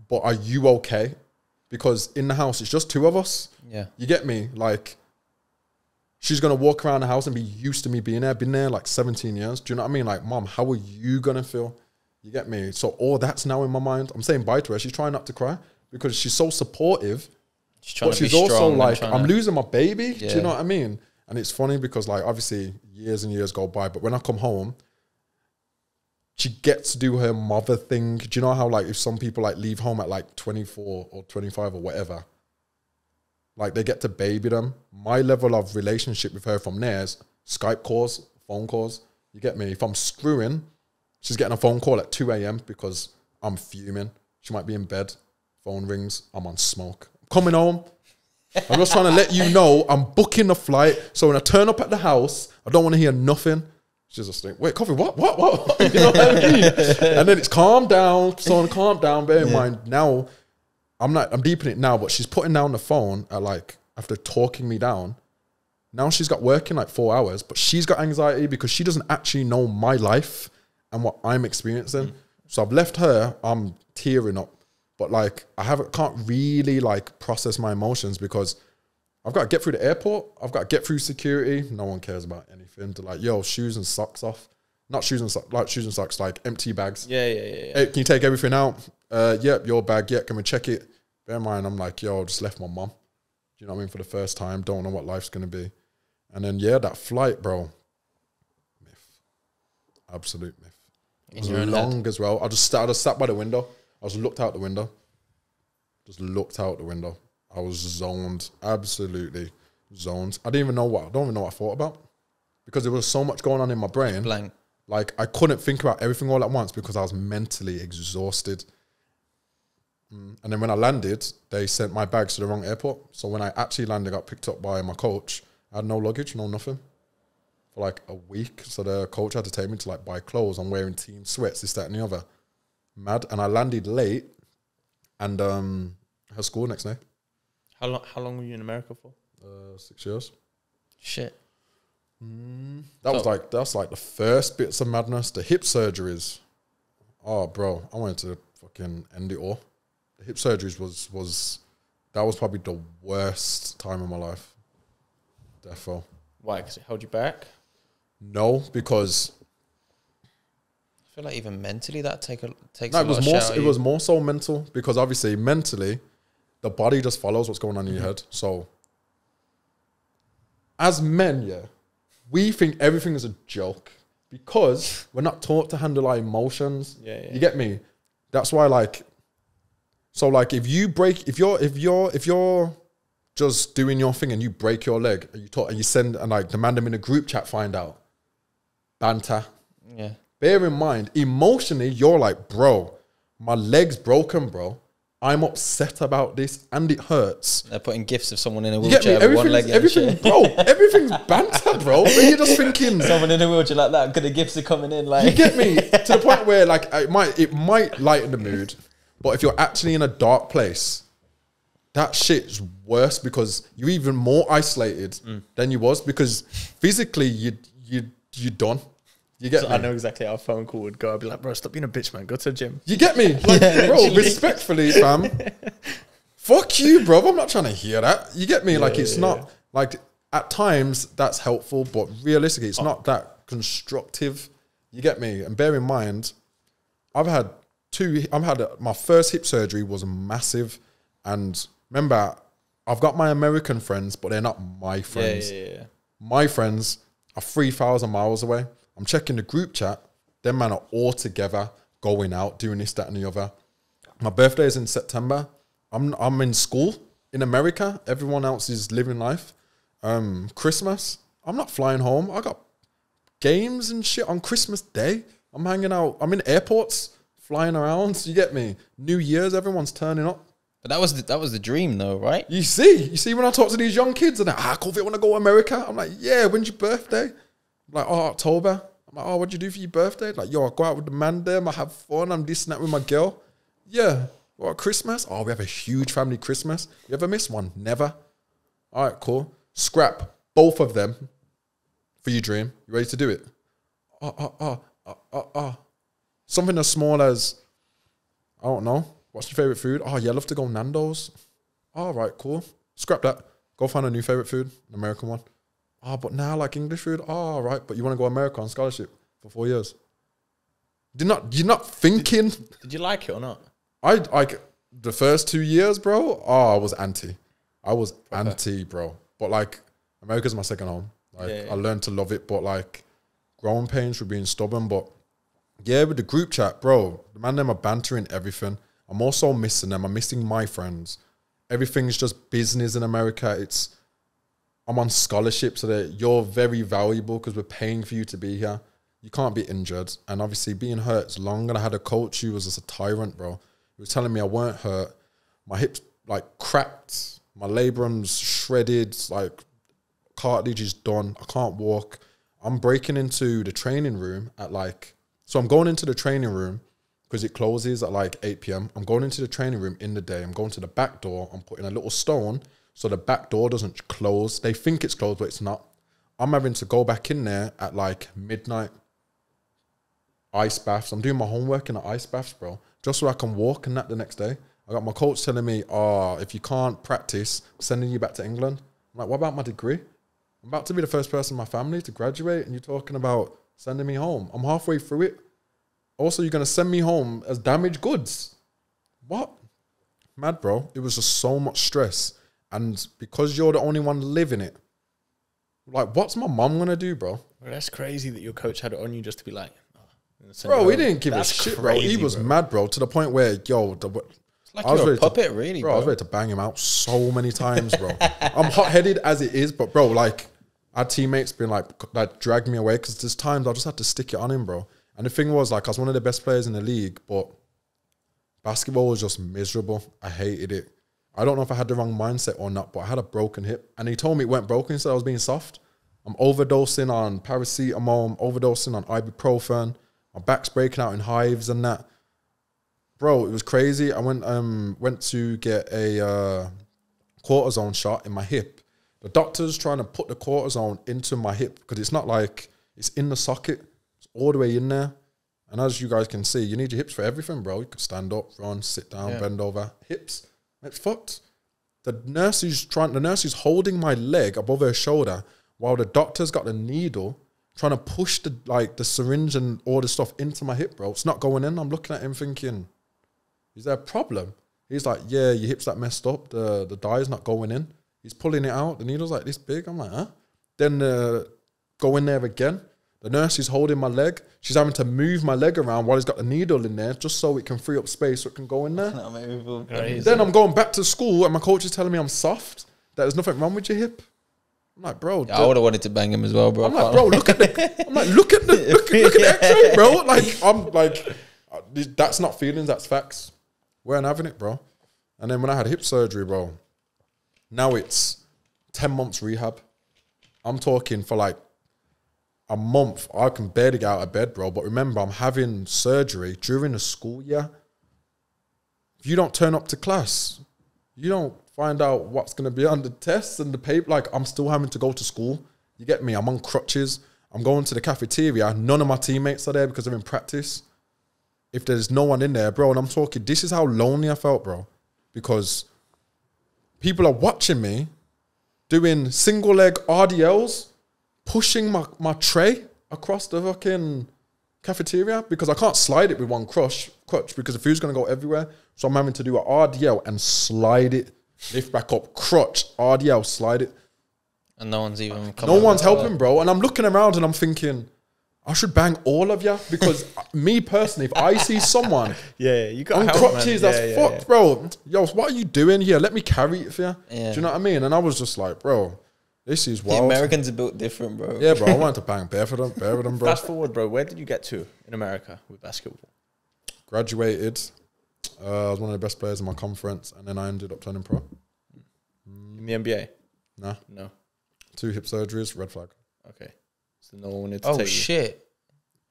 But are you okay? Because in the house, it's just two of us. Yeah. You get me? Like, she's going to walk around the house and be used to me being there. I've been there like 17 years. Do you know what I mean? Like, mom, how are you going to feel? You get me? So all that's now in my mind. I'm saying bye to her. She's trying not to cry because she's so supportive. She's also like, I'm losing my baby. Yeah. Do you know what I mean? And it's funny because like, obviously years and years go by, but when I come home, she gets to do her mother thing. Do you know how like, if some people like leave home at like 24 or 25 or whatever, like they get to baby them. My level of relationship with her from theirs, Skype calls, phone calls. You get me? If I'm screwing, she's getting a phone call at 2 a.m. because I'm fuming. She might be in bed. Phone rings. I'm on smoke. Coming home. I'm just trying to let you know I'm booking the flight. So when I turn up at the house, I don't want to hear nothing. She's just like, wait, Kofi, what? You know what I mean? And then it's calm down. So calm down. Bear in mind now, I'm deep in it now, but she's putting down the phone at like, after talking me down. Now she's got work in like 4 hours, but she's got anxiety because she doesn't actually know my life and what I'm experiencing. So I've left her, I'm tearing up, but like, can't really like process my emotions because I've got to get through the airport. I've got to get through security. No one cares about anything. They're like, yo, shoes and socks off. Not shoes and socks, like shoes and socks, like empty bags. Yeah. Hey, can you take everything out? Yep, your bag. Yeah, can we check it? Bear in mind, I'm like, yo, I just left my mum. Do you know what I mean? For the first time, don't know what life's going to be. And then, yeah, that flight, bro. Myth. Absolute myth. It was long as well. I just sat by the window. I just looked out the window. Just looked out the window. I was zoned. Absolutely zoned. I didn't even know what, I don't even know what I thought about. Because there was so much going on in my brain. Blank. Like, I couldn't think about everything all at once because I was mentally exhausted. And then when I landed, they sent my bags to the wrong airport. So when I actually landed, I got picked up by my coach. I had no luggage, no nothing for like a week. So the coach had to take me to like buy clothes. I'm wearing team sweats, this, that, and the other. Mad. And I landed late and I had school next day. How long were you in America for? 6 years. Shit. That's like the first bits of madness. The hip surgeries. Oh, bro, I wanted to fucking end it all. The hip surgeries was probably the worst time of my life. Defo. Why? Because it held you back? No, because I feel like even mentally that it was more so mental, because obviously mentally the body just follows what's going on in your head. So as men, yeah, we think everything is a joke because we're not taught to handle our emotions. Yeah. You get me? That's why, like, so like if you're just doing your thing and you break your leg and you talk and you send and like demand them in a group chat, find out. Banter. Yeah. Bear in mind, emotionally, you're like, bro, my leg's broken, bro. I'm upset about this and it hurts. They're putting gifts of someone in a wheelchair with one leg. Everything, bro, everything's banter, bro. But you're just thinking someone in a wheelchair like that, the gifts are coming in, like, you get me? To the point where like it might lighten the mood, but if you're actually in a dark place, that shit's worse because you're even more isolated than you was, because physically you're done. You get so me? I know exactly how a phone call would go. I'd be like, bro, stop being a bitch, man. Go to the gym. You get me? Like, yeah, bro, literally. Respectfully, fam. Fuck you, bro. I'm not trying to hear that. You get me? Yeah, like, it's not... Like, at times, that's helpful, but realistically, it's not that constructive. You get me? And bear in mind, my first hip surgery was massive. And remember, I've got my American friends, but they're not my friends. Yeah. My friends are 3,000 miles away. I'm checking the group chat. Them man are all together, going out, doing this, that, and the other. My birthday is in September. I'm in school in America. Everyone else is living life. Christmas, I'm not flying home. I got games and shit on Christmas Day. I'm hanging out. I'm in airports, flying around. You get me? New Year's, everyone's turning up. But that was the dream though, right? You see, when I talk to these young kids and they're like, Kofi, want to go to America? I'm like, yeah, when's your birthday? Like, oh, October. I'm like, oh, what'd you do for your birthday? Like, yo, I go out with the man them. I have fun. I'm this and that with my girl. Yeah. What, Christmas? Oh, we have a huge family Christmas. You ever miss one? Never. All right, cool. Scrap both of them for your dream. You ready to do it? Something as small as, I don't know, what's your favorite food? Oh, yeah, I love to go Nando's. All right, cool. Scrap that. Go find a new favorite food, an American one. Oh, but now I like English food. Oh, right. But you want to go to America on scholarship for 4 years. You're not thinking. Did you like it or not? I like the first 2 years, bro. Oh, I was anti. I was anti, bro. But like, America's my second home. Like, yeah. I learned to love it, but like, growing pains for being stubborn. But yeah, with the group chat, bro, the man them are bantering everything. I'm also missing them. I'm missing my friends. Everything's just business in America. I'm on scholarship, so that you're very valuable because we're paying for you to be here. You can't be injured. And obviously being hurt's long. And I had a coach who was just a tyrant, bro. He was telling me I weren't hurt. My hips, like, cracked. My labrum's shredded. Like, cartilage is done. I can't walk. I'm breaking into the training room at, like... So I'm going into the training room because it closes at, like, 8 p.m. I'm going into the training room in the day. I'm going to the back door. I'm putting a little stone... So the back door doesn't close. They think it's closed, but it's not. I'm having to go back in there at like midnight. Ice baths. I'm doing my homework in the ice baths, bro. Just so I can walk and that the next day. I got my coach telling me, oh, if you can't practice, I'm sending you back to England. I'm like, what about my degree? I'm about to be the first person in my family to graduate and you're talking about sending me home. I'm halfway through it. Also, you're going to send me home as damaged goods. What? mad, bro. It was just so much stress. And because you're the only one living it, like, what's my mum going to do, bro? Well, that's crazy that your coach had it on you just to be like, oh, bro, he didn't give a shit, bro. He was mad, bro, to the point where, yo, like you're a puppet, really, bro. I was ready to bang him out so many times, bro. I'm hot-headed as it is, but, bro, like, our teammates been like dragged me away because there's times I just had to stick it on him, bro. And the thing was, like, I was one of the best players in the league, but basketball was just miserable. I hated it. I don't know if I had the wrong mindset or not, but I had a broken hip. And he told me it went broken, so I was being soft. I'm overdosing on paracetamol. I'm overdosing on ibuprofen. My back's breaking out in hives and that. Bro, it was crazy. I went to get a cortisone shot in my hip. The doctor's trying to put the cortisone into my hip because it's not like it's in the socket. It's all the way in there. And as you guys can see, you need your hips for everything, bro. You could stand up, run, sit down, bend over. Hips. It's fucked. The nurse is holding my leg above her shoulder while the doctor's got the needle trying to push the syringe and all the stuff into my hip, bro. It's not going in. I'm looking at him thinking, is there a problem? He's like, yeah, your hip's that messed up. The dye's not going in. He's pulling it out. The needle's like this big. I'm like, huh? Then go in there again. The nurse is holding my leg. She's having to move my leg around while he's got the needle in there just so it can free up space so it can go in there. Then I'm going back to school and my coach is telling me I'm soft, that there's nothing wrong with your hip. I'm like, bro. Yeah, I would have wanted to bang him as well, bro. I'm like, bro, look at the x-ray, bro. Like, I'm like, that's not feelings, that's facts. Weren't having it, bro. And then when I had hip surgery, bro, now it's 10 months rehab. I'm talking for like, a month, I can barely get out of bed, bro. But remember, I'm having surgery during the school year. If you don't turn up to class, you don't find out what's going to be on the tests and the paper. Like, I'm still having to go to school. You get me? I'm on crutches. I'm going to the cafeteria. None of my teammates are there because they're in practice. If there's no one in there, bro, and I'm talking, this is how lonely I felt, bro. Because people are watching me doing single leg RDLs, pushing my tray across the fucking cafeteria because I can't slide it with one crutch because the food's going to go everywhere. So I'm having to do an RDL and slide it, lift back up, crutch, RDL, slide it. And no one's even coming. No one's helping, bro. And I'm looking around and I'm thinking, I should bang all of you because me personally, if I see someone you got on crutches, that's fucked, bro. Yo, what are you doing here? Let me carry it for you. Yeah. Do you know what I mean? And I was just like, bro, this is wild. The Americans are built different, bro. Yeah, bro. I wanted to bang bare for them, bro. Fast forward, bro. Where did you get to in America with basketball? Graduated. I was one of the best players in my conference, and then I ended up turning pro. In the NBA? Nah. No. 2 hip surgeries, red flag. Okay. So no one wanted to take shit. You.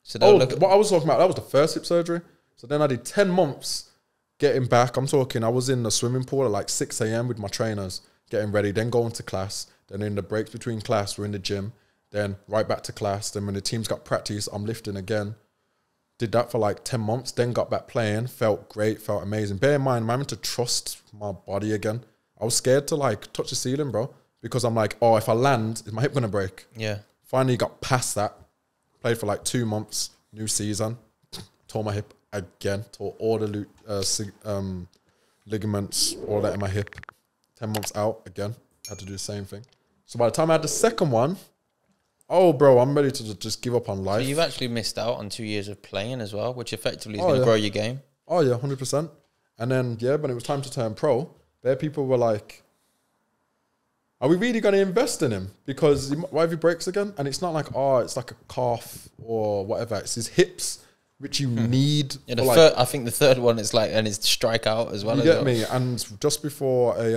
So what I was talking about, that was the first hip surgery. So then I did 10 months getting back. I'm talking, I was in the swimming pool at like 6 a.m. with my trainers, getting ready, then going to class. Then in the breaks between class, we're in the gym. Then right back to class. Then when the team's got practice, I'm lifting again. Did that for like 10 months. Then got back playing. Felt great. Felt amazing. Bear in mind, I'm having to trust my body again. I was scared to like touch the ceiling, bro. Because I'm like, oh, if I land, is my hip going to break? Yeah. Finally got past that. Played for like 2 months. New season. Tore my hip again. Tore all the ligaments, all that in my hip. 10 months out again. Had to do the same thing. So by the time I had the second one, oh, bro, I'm ready to just give up on life. So you've actually missed out on 2 years of playing as well, which effectively is going to grow your game. Oh, yeah, 100%. And then, yeah, when it was time to turn pro, there people were like, are we really going to invest in him? Because what if he breaks again? And it's not like, oh, it's like a calf or whatever. It's his hips, which you need. Yeah, I think the third one is like, and it's strike out as well. You get me? And just before I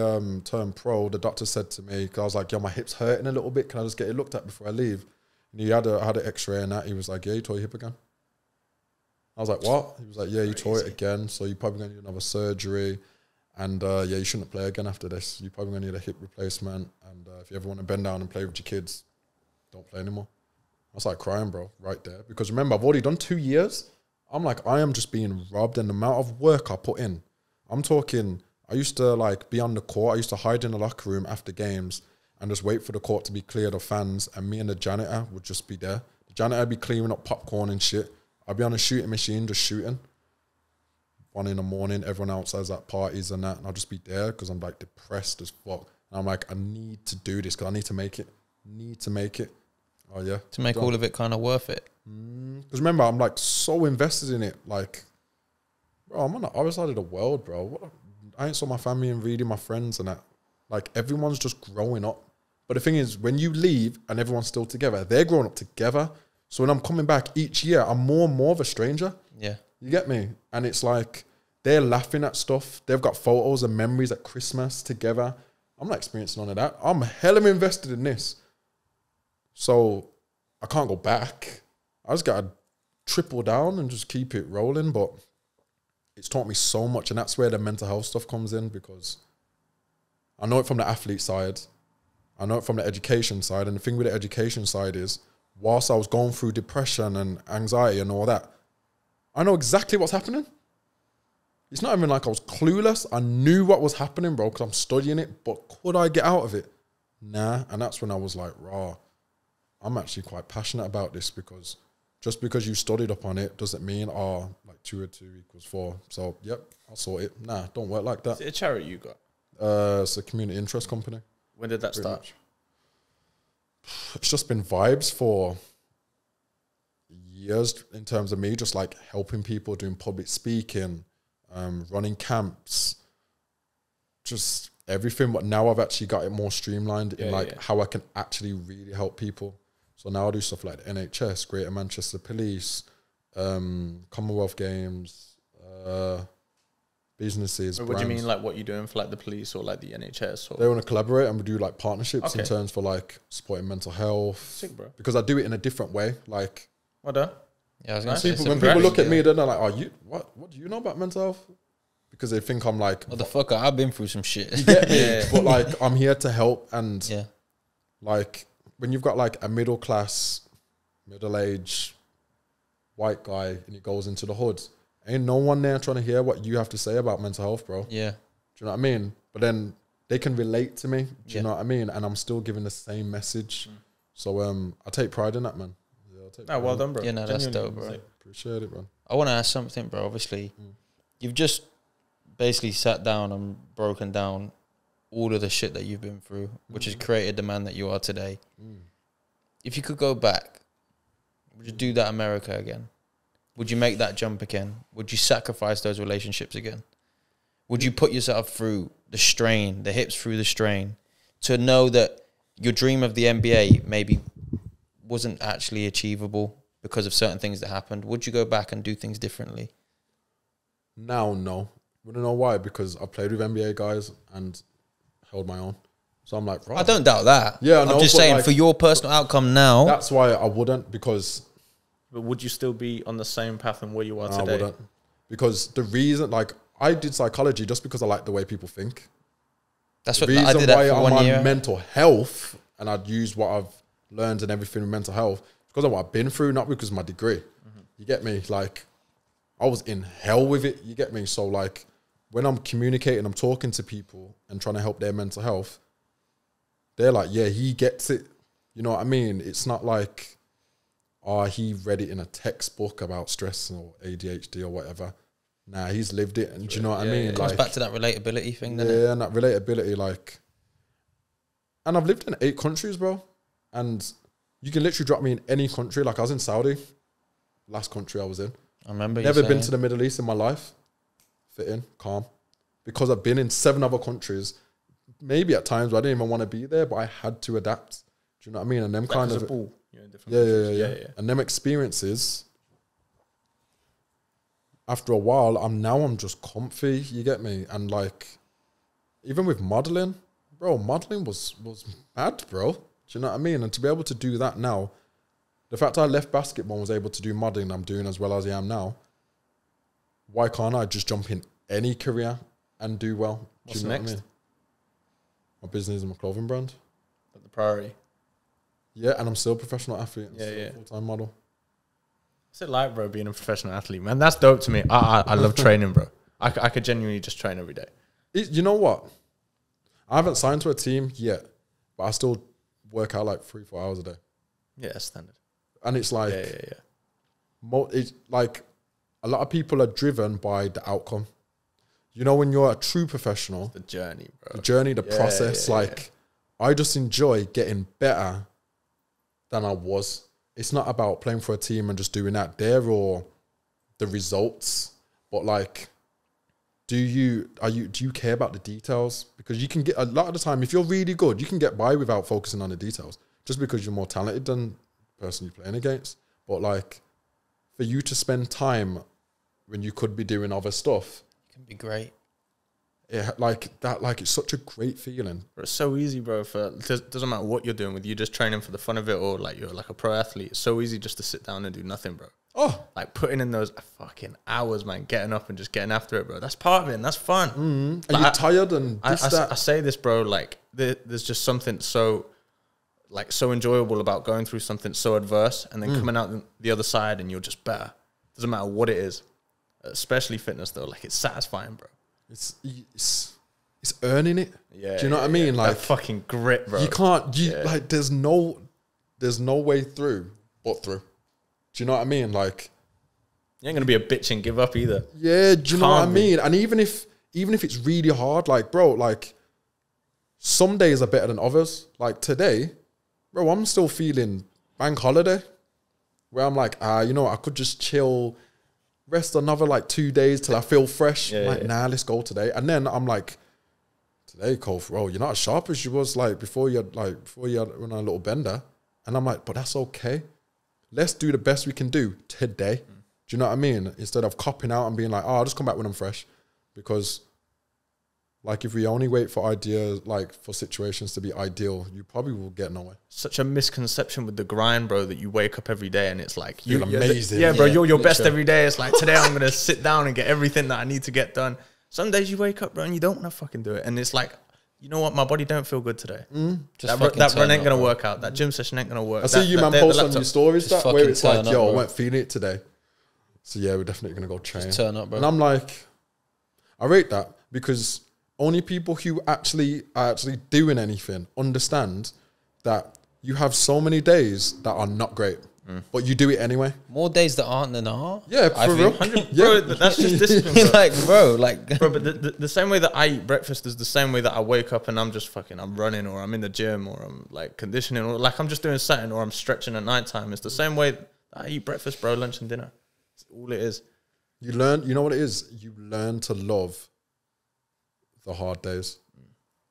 turned pro, the doctor said to me, because I was like, yo, my hip's hurting a little bit. Can I just get it looked at before I leave? And he had an x-ray and that. He was like, yeah, you tore your hip again. I was like, what? He was like, yeah, you tore it again. So you're probably going to need another surgery. And yeah, you shouldn't play again after this. You're probably going to need a hip replacement. And if you ever want to bend down and play with your kids, don't play anymore. I was like crying, bro, right there. Because remember, I've already done 2 years. I'm like, I am just being robbed. And the amount of work I put in. I'm talking, I used to like be on the court. I used to hide in the locker room after games and just wait for the court to be cleared of fans. And me and the janitor would just be there. The janitor would be cleaning up popcorn and shit. I'd be on a shooting machine just shooting. 1 in the morning, everyone else has like parties and that, and I'll just be there because I'm like depressed as fuck. And I'm like, I need to do this because I need to make it. Oh yeah. To make all of it kind of worth it. Because remember, I'm like so invested in it. Like, bro, I'm on the other side of the world, bro. I ain't saw my family and really my friends and that. Like, everyone's just growing up. But the thing is, when you leave and everyone's still together, they're growing up together. So when I'm coming back each year, I'm more and more of a stranger. Yeah. You get me? And it's like, they're laughing at stuff. They've got photos and memories at Christmas together. I'm not experiencing none of that. I'm hella invested in this. So I can't go back. I just got to triple down and just keep it rolling. But it's taught me so much. And that's where the mental health stuff comes in, because I know it from the athlete side. I know it from the education side. And the thing with the education side is, whilst I was going through depression and anxiety and all that, I know exactly what's happening. It's not even like I was clueless. I knew what was happening, bro, because I'm studying it. But could I get out of it? Nah. And that's when I was like, raw, I'm actually quite passionate about this, because just because you studied up on it doesn't mean, oh, like 2 and 2 equals 4. So, yep, I'll sort it. Nah, don't work like that. Is it a charity you got? It's a community interest company. When did that start? It's just been vibes for years in terms of me just like helping people, doing public speaking, running camps, just everything. But now I've actually got it more streamlined in how I can actually really help people. So now I do stuff like the NHS, Greater Manchester Police, Commonwealth Games, businesses. What brands. Do you mean, like what you're doing for like the police or like the NHS? Or? They want to collaborate and we do like partnerships in terms for like supporting mental health. Sick, bro. Because I do it in a different way. Like, well done. Yeah, I was nice. When people look at me, they're not like, "Oh, you what do you know about mental health?" Because they think I'm like, "What the fuck? I've been through some shit." You get me? Yeah. But like, I'm here to help. And like, when you've got like a middle class, middle aged white guy and he goes into the hood, ain't no one there trying to hear what you have to say about mental health, bro. Yeah. Do you know what I mean? But then they can relate to me. Do you know what I mean? And I'm still giving the same message. So I take pride in that, man. Yeah, I take pride. Well done, bro. Yeah, no, that's dope, bro. Appreciate it, man. I want to ask something, bro. Obviously, you've just basically sat down and broken down all of the shit that you've been through, which has created the man that you are today. If you could go back, would you do that America again? Would you make that jump again? Would you sacrifice those relationships again? Would you put yourself through the strain, the hips through the strain, to know that your dream of the NBA maybe wasn't actually achievable because of certain things that happened? Would you go back and do things differently? Now, no. I don't know why, because I played with NBA guys and held my own. So I'm like, right. I don't doubt that. Yeah, I'm just saying, like, for your personal outcome now. That's why I wouldn't, because... But would you still be on the same path and where you are today? I wouldn't. Because the reason, like, I did psychology just because I like the way people think. That's what I did that for 1 year. Mental health, and I'd use what I've learned and everything in mental health because of what I've been through, not because of my degree. You get me? Like, I was in hell with it. You get me? So, like, when I'm communicating, I'm talking to people and trying to help their mental health, they're like, yeah, he gets it. You know what I mean? It's not like... he read it in a textbook about stress or ADHD or whatever. Nah, he's lived it. And do you know what I mean? It comes back to that relatability thing, doesn't it? Yeah, and that relatability, like... And I've lived in 8 countries, bro. And you can literally drop me in any country. Like, I was in Saudi. Last country I was in. I remember you saying. Never been to the Middle East in my life. Fit in, calm. Because I've been in 7 other countries. Maybe at times where I didn't even want to be there, but I had to adapt. Do you know what I mean? And them kind of... Yeah. And them experiences, after a while, I'm just comfy, you get me? And like, even with modeling, bro, modeling was bad, bro. Do you know what I mean? And to be able to do that now, the fact I left basketball and was able to do modeling, I'm doing as well as I am now. Why can't I just jump in any career and do well? What's next? What I mean? My business and my clothing brand. But the priority. Yeah, and I'm still a professional athlete. I'm still a full-time model. What's it like, bro, being a professional athlete, man? That's dope to me. I love training, bro. I could genuinely just train every day. You know what? I haven't signed to a team yet, but I still work out like 3-4 hours a day. Yeah, that's standard. And it's like... Yeah. It's like, I a lot of people are driven by the outcome. You know, when you're a true professional, the journey, bro. The journey, the process. I just enjoy getting better than I was. It's not about playing for a team and just doing that there or the results, but like, do you care about the details? Because you can get, a lot of the time, if you're really good, you can get by without focusing on the details just because you're more talented than the person you're playing against. But like, for you to spend time when you could be doing other stuff, it can be great. Yeah, like that, like it's such a great feeling. It's so easy, bro. For it doesn't matter what you're doing, whether you're just training for the fun of it or like you're like a pro athlete, it's so easy just to sit down and do nothing, bro. Oh, like putting in those fucking hours, man, getting up and just getting after it, bro. That's part of it and that's fun. Mm-hmm. Like, are you tired and I say this, bro, like there's just something so like so enjoyable about going through something so adverse and then coming out the other side and you're just better. Doesn't matter what it is, especially fitness though. Like it's satisfying, bro. It's earning it. Yeah. Do you know what I mean? Like that fucking grit, bro. You can't. Like there's no way through but through. Do you know what I mean? Like you ain't gonna be a bitch and give up either. Yeah. Do you know what I mean? And even if it's really hard, like bro, like some days are better than others. Like today, bro, I'm still feeling bank holiday, where I'm like, you know, I could just chill. Rest another like 2 days till I feel fresh. Yeah, like, nah, let's go today. And then I'm like, today, Kofi, bro, you're not as sharp as you was like before you had on a little bender. And I'm like, but that's okay. Let's do the best we can do today. Mm. Do you know what I mean? Instead of copping out and being like, oh, I'll just come back when I'm fresh. Because like if we only wait for ideas, like for situations to be ideal, you probably will get nowhere. Such a misconception with the grind, bro, that you wake up every day and it's like, you feel amazing. Yeah, bro, you're your best every day. It's like, today I'm going to sit down and get everything that I need to get done. Some days you wake up, bro, and you don't want to fucking do it. And it's like, you know what? My body don't feel good today. That run ain't going to work out. That gym session ain't going to work. I see you, man, post on your stories that where it's like, yo, I won't feel it today. So yeah, we're definitely going to go train. Just turn up, bro. And I'm like, I rate that because only people who actually are actually doing anything understand that you have so many days that are not great, but you do it anyway. More days that aren't than are. Yeah, for real. Bro, that's just discipline. Bro. Like, bro, like, bro. But the same way that I eat breakfast is the same way that I wake up and I'm just fucking, I'm running or I'm in the gym or I'm like conditioning or like I'm just doing something or I'm stretching at nighttime. It's the same way that I eat breakfast, bro, lunch and dinner. It's all it is. You learn. You know what it is. You learn to love the hard days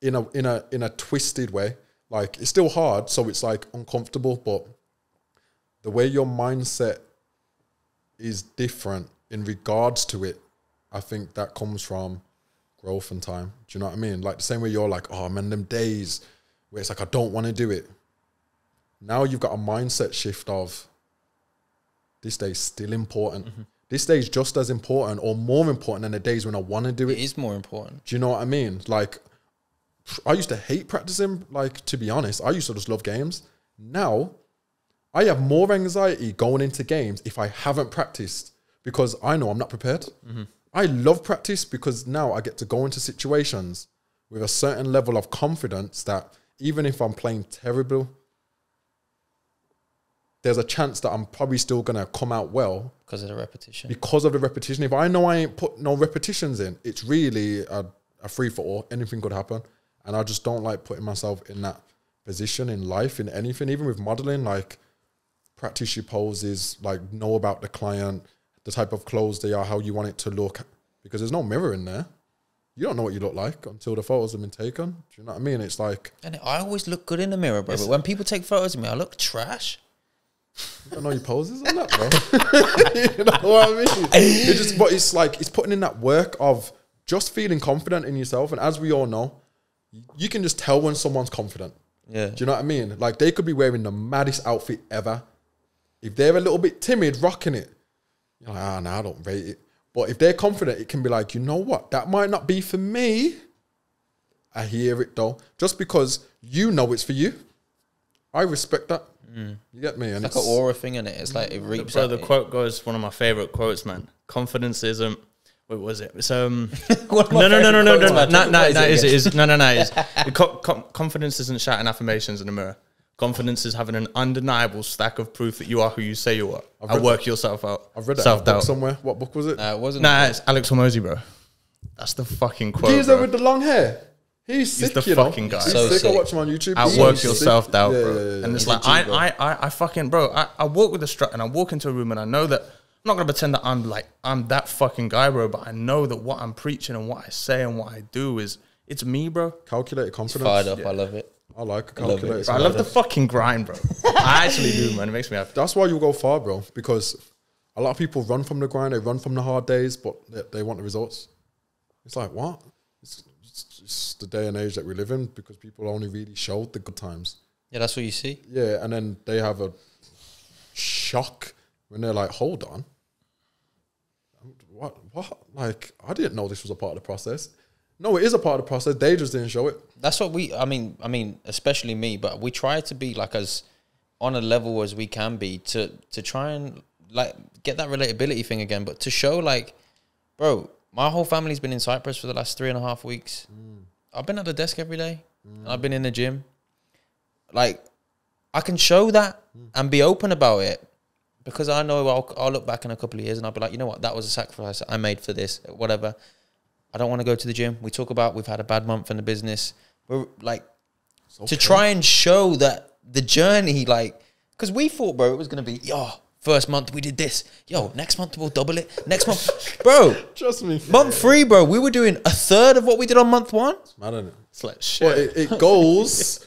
in a twisted way. Like it's still hard, so it's like uncomfortable, but the way your mindset is different in regards to it, I think that comes from growth and time. Do you know what I mean? Like the same way you're like, oh man, them days where it's like, I don't want to do it. Now you've got a mindset shift of this day's still important. This day is just as important or more important than the days when I want to do it. It is more important. Do you know what I mean? Like, I used to hate practicing, like, to be honest. I used to just love games. Now, I have more anxiety going into games if I haven't practiced because I know I'm not prepared. I love practice because now I get to go into situations with a certain level of confidence that even if I'm playing terrible, there's a chance that I'm probably still going to come out well. Because of the repetition. Because of the repetition. If I know I ain't put no repetitions in, it's really a free-for-all. Anything could happen. And I just don't like putting myself in that position in life, in anything. Even with modelling, like, practice your poses, like, know about the client, the type of clothes they are, how you want it to look. Because there's no mirror in there. You don't know what you look like until the photos have been taken. Do you know what I mean? It's like... And I always look good in the mirror, bro. But when people take photos of me, I look trash. You don't know your poses on that, bro. You know what I mean? It's just, but it's like, it's putting in that work of just feeling confident in yourself. And as we all know, you can just tell when someone's confident. Yeah. Do you know what I mean? Like, they could be wearing the maddest outfit ever. If they're a little bit timid, rocking it, you're like, ah, nah, I don't rate it. But if they're confident, it can be like, you know what? That might not be for me. I hear it, though. Just because you know it's for you. I respect that. You get me? And it's like an aura thing in it. It's like it reaps. Bro, the quote goes, one of my favorite quotes, man. Confidence isn't. What was it? It's confidence isn't shouting affirmations in the mirror. Confidence is having an undeniable stack of proof that you are who you say you are. And work yourself out. I've read that book somewhere. What book was it? It wasn't. Nah, it's Alex Hormozi, bro. That's the fucking quote. He's there with the long hair. He's sick, the fucking guy. He's sick. I watch him on YouTube. Outwork yourself out, bro. Yeah. And it's like, I fucking, bro, I walk with a strut and I walk into a room and I know that, I'm not going to pretend that I'm that fucking guy, bro, but I know that what I'm preaching and what I say and what I do is, it's me, bro. Calculated confidence. Fired up, yeah. I love it. I like calculated. I love the fucking grind, bro. I actually do, man. It makes me happy. That's why you'll go far, bro, because a lot of people run from the grind, they run from the hard days, but they want the results. It's like, what? It's the day and age that we live in because people only really showed the good times. Yeah, that's what you see. Yeah, and then they have a shock when they're like, hold on. What? Like, I didn't know this was a part of the process. No, it is a part of the process. They just didn't show it. That's what we, I mean, especially me, but we try to be like as on a level as we can be to try and like get that relatability thing again, but to show like, bro, my whole family's been in Cyprus for the last 3.5 weeks. Mm. I've been at the desk every day. Mm. And I've been in the gym. Like, I can show that and be open about it because I know I'll look back in a couple of years and I'll be like, you know what? That was a sacrifice I made for this, whatever. I don't want to go to the gym. We talk about we've had a bad month in the business. We're like, to try and show that the journey, like, because we thought, bro, it was going to be, first month we did this. Yo, next month we'll double it. Next month, bro. Trust me. Month 3, bro, we were doing a third of what we did on month 1. It's mad, isn't it? It's like shit. Well, it goes.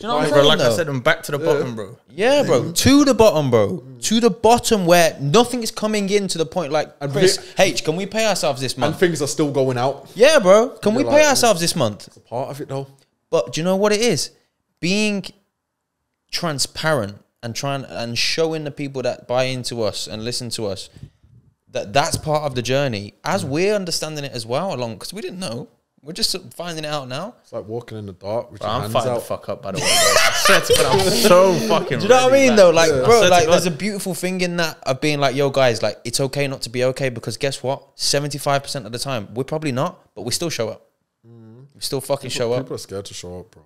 Do you know what I'm saying, bro? Like I said, I'm back to the bottom, bro. Yeah, bro. To the bottom, bro. To the bottom where nothing is coming in to the point like, and Chris H, can we pay ourselves this month? And things are still going out. Yeah, bro. Can we pay ourselves this month? It's a part of it though. But do you know what it is? Being transparent. And trying and showing the people that buy into us and listen to us that that's part of the journey as we're understanding it as well along because we didn't know. We're just finding it out now. It's like walking in the dark. With bro, your I'm fired the fuck up by the way. I'm so fucking. Do you know what I mean though? Like, bro, like there's a beautiful thing in that of being like, yo, guys, like it's okay not to be okay because guess what? 75% of the time we're probably not, but we still show up. We still fucking show up. People are scared to show up, bro.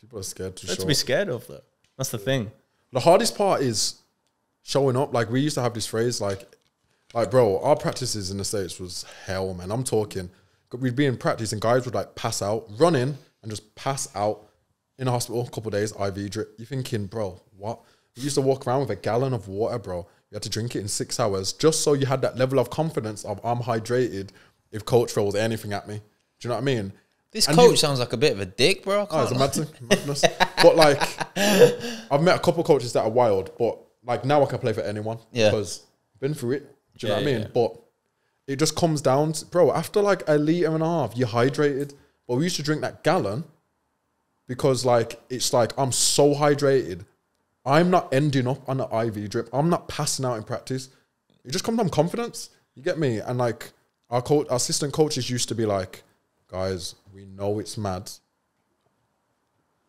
People are scared to show up. That's to be scared of though. That's the thing. The hardest part is showing up. Like, we used to have this phrase, like bro, our practices in the States was hell, man. I'm talking, we'd be in practice and guys would, like, pass out, run in and just pass out in the hospital, a couple of days, IV drip. You're thinking, bro, what? We used to walk around with a gallon of water, bro. You had to drink it in 6 hours just so you had that level of confidence of I'm hydrated if coach throws anything at me. Do you know what I mean? This and coach sounds like a bit of a dick, bro. It's a madness. But like, I've met a couple of coaches that are wild, but like now I can play for anyone because I've been through it. Do you know what I mean? But it just comes down to, bro, after like a litre and a half, you're hydrated. But we used to drink that gallon because like, it's like, I'm so hydrated. I'm not ending up on an IV drip. I'm not passing out in practice. It just comes down to confidence. You get me? And like our assistant coaches used to be like, guys, we know it's mad.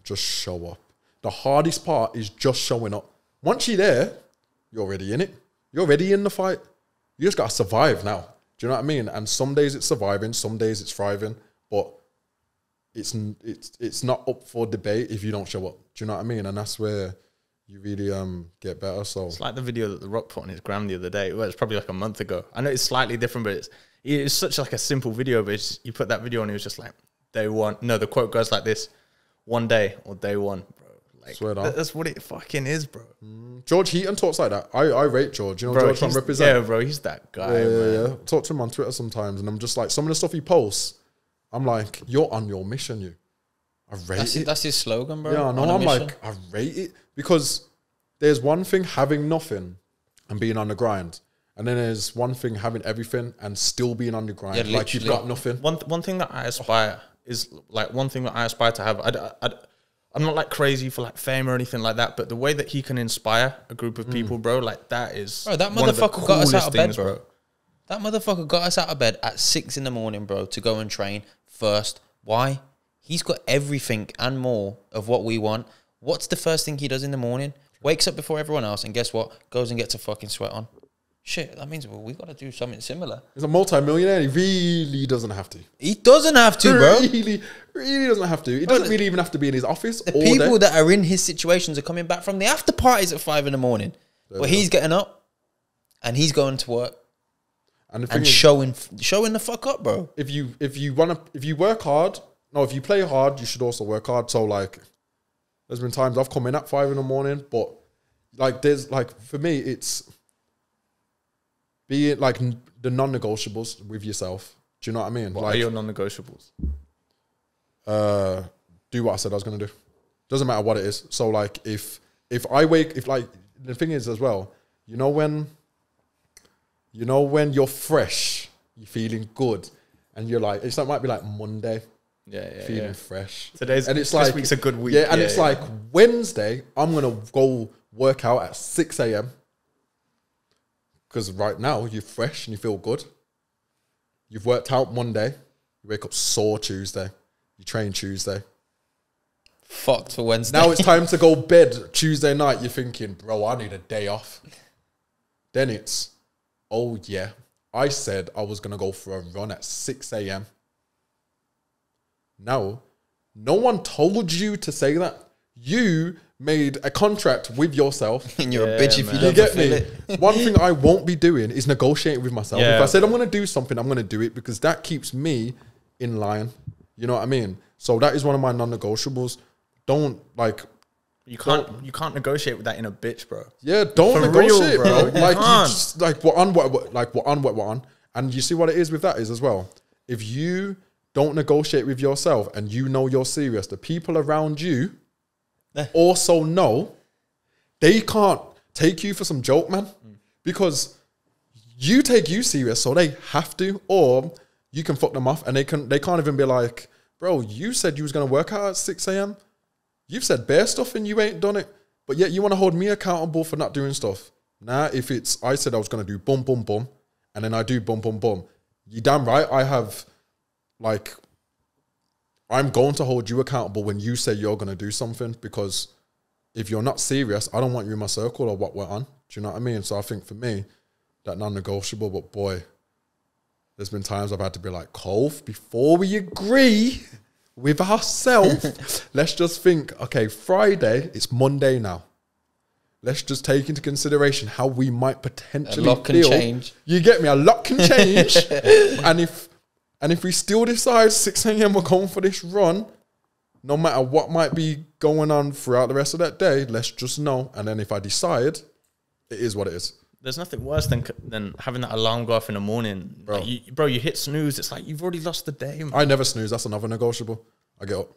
Just show up. The hardest part is just showing up. Once you're there, you're already in it. You're already in the fight. You just got to survive now. Do you know what I mean? And some days it's surviving, some days it's thriving, but it's not up for debate if you don't show up. Do you know what I mean? And that's where you really get better. So it's like the video that The Rock put on his gram the other day. Well, it's probably like a month ago. I know it's slightly different, but it's such like a simple video, but it's, you put that video on, it was just like, day one. No, the quote goes like this, one day or day one, bro. Like, swear that's what it fucking is, bro. George Heaton talks like that. I rate George. You know, bro, George from Represent. Yeah, bro, he's that guy, man. I talk to him on Twitter sometimes, and I'm just like, some of the stuff he posts, I'm like, you're on your mission, you. I rate it. That's his slogan, bro. Yeah, no, I'm like, I rate it. Because there's one thing having nothing and being on the grind. And then there's one thing having everything and still being on the grind. Yeah, like you've got nothing. One thing that I aspire is like one thing that I aspire to have. I'm not like crazy for like fame or anything like that, but the way that he can inspire a group of people, bro, like that is. Bro, that motherfucker got us out of bed, bro. That motherfucker got us out of bed at 6 in the morning, bro, to go and train first. Why? He's got everything and more of what we want. What's the first thing he does in the morning? Wakes up before everyone else, and guess what? Goes and gets a fucking sweat on. shit, that means we've got to do something similar. He's a multi-millionaire. He really doesn't have to. He doesn't have to, bro. Really, really doesn't have to. He doesn't really even have to be in his office. The people that are in his situations are coming back from the after parties at 5 in the morning. But he's getting up and he's going to work and showing the fuck up, bro. If you work hard, no, if you play hard, you should also work hard. So like, there's been times I've come in at 5 in the morning, but like for me, it's being like the non-negotiables with yourself. Do you know what I mean? What are your non-negotiables? Do what I said I was gonna do. Doesn't matter what it is. So like, if I wake, the thing is as well, you know when you're fresh, you're feeling good, and you're like, it might be like Monday, feeling fresh. This week's a good week. Yeah, and it's like Wednesday, I'm gonna go work out at 6 a.m. because right now you're fresh and you feel good. You've worked out Monday, you wake up sore Tuesday, you train Tuesday. Fucked for Wednesday. Now it's time to go bed Tuesday night. You're thinking, bro, I need a day off. Then it's, oh yeah, I said I was going to go for a run at 6 a.m. Now, no one told you to say that. You made a contract with yourself. And you're a bitch if you don't get me. One thing I won't be doing is negotiating with myself. Yeah. If I said I'm going to do something, I'm going to do it because that keeps me in line. You know what I mean? So that is one of my non-negotiables. Don't like you can't negotiate with that inner bitch, bro. Yeah, don't negotiate, bro. Like what on, and you see what it is with that is as well. If you don't negotiate with yourself and you know you're serious, the people around you also know they can't take you for some joke, man, because you take you serious, so they have to, or you can fuck them off, and they can't even be like, bro, you said you was going to work out at 6 a.m. You've said bare stuff and you ain't done it. But yet you want to hold me accountable for not doing stuff. Nah, if it's, I said I was going to do bum, bum, bum, and then I do bum, bum, bum. You damn right, I have, like, I'm going to hold you accountable when you say you're going to do something, because if you're not serious, I don't want you in my circle or what we're on. Do you know what I mean? So I think for me, that non-negotiable, but boy, there's been times I've had to be like, Kof, before we agree with ourselves, let's just think, okay, Friday, it's Monday now. Let's just take into consideration how we might potentially feel. A lot can change. You get me? A lot can change. and if we still decide 6 a.m. we're going for this run, no matter what might be going on throughout the rest of that day, let's just know. And then if I decide, it is what it is. There's nothing worse than having that alarm go off in the morning. Bro, like you hit snooze. It's like you've already lost the day, man. I never snooze. That's another negotiable. I get up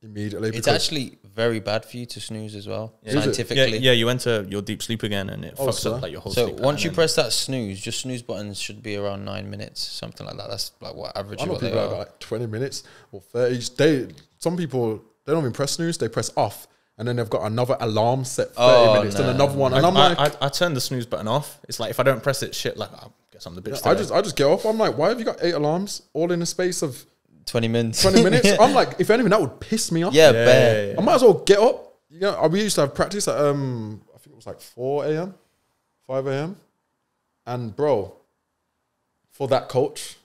immediately. It's actually very bad for you to snooze as well, scientifically. Yeah, you enter your deep sleep again and it fucks up like your whole sleep. So once you press that snooze, your snooze button should be around 9 minutes, something like that. That's like what average you are. Like 20 minutes or 30. Some people, they don't even press snooze. They press off. And then they've got another alarm set for 30 minutes and another one. And I'm like... I turn the snooze button off. It's like, if I don't press it, shit, like, I guess I'm the bitch. I just get off. I'm like, why have you got 8 alarms all in the space of... 20 minutes. 20 minutes? Yeah. I'm like, if anything, that would piss me off. Yeah, I might as well get up. You know, we used to have practice at, I think it was like 4 a.m., 5 a.m. And bro, for that coach.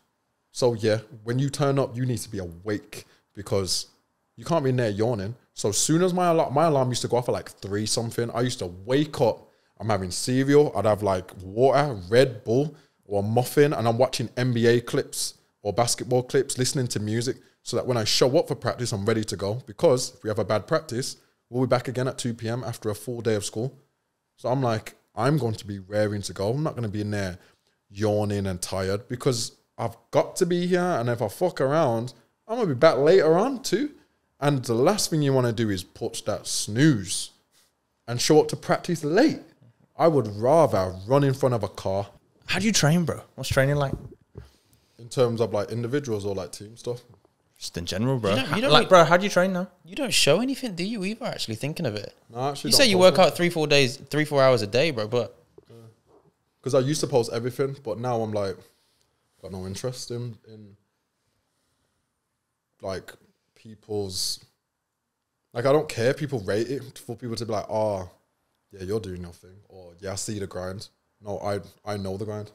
So yeah, when you turn up, you need to be awake because you can't be in there yawning. So as soon as my alarm used to go off at like 3 something, I used to wake up, I'm having cereal, I'd have like water, Red Bull or a muffin, and I'm watching NBA clips or basketball clips, listening to music, so that when I show up for practice, I'm ready to go. Because if we have a bad practice, we'll be back again at 2 p.m. after a full day of school. So I'm like, I'm going to be raring to go. I'm not going to be in there yawning and tired because I've got to be here. And if I fuck around, I'm going to be back later on too. And the last thing you want to do is put that snooze and show up to practice late. I would rather run in front of a car. How do you train, bro? What's training like? In terms of like individuals or like team stuff? Just in general, bro. You don't like, bro, how do you train now? You don't show anything, do you either, actually, thinking of it? No, actually. You say you work out 3-4 hours a day, bro, but... Because I used to post everything, but now I'm like, got no interest in like... people's, like, I don't care, people rate it, for people to be like, oh yeah, you're doing your thing, or yeah, I see the grind. no, I know the grind.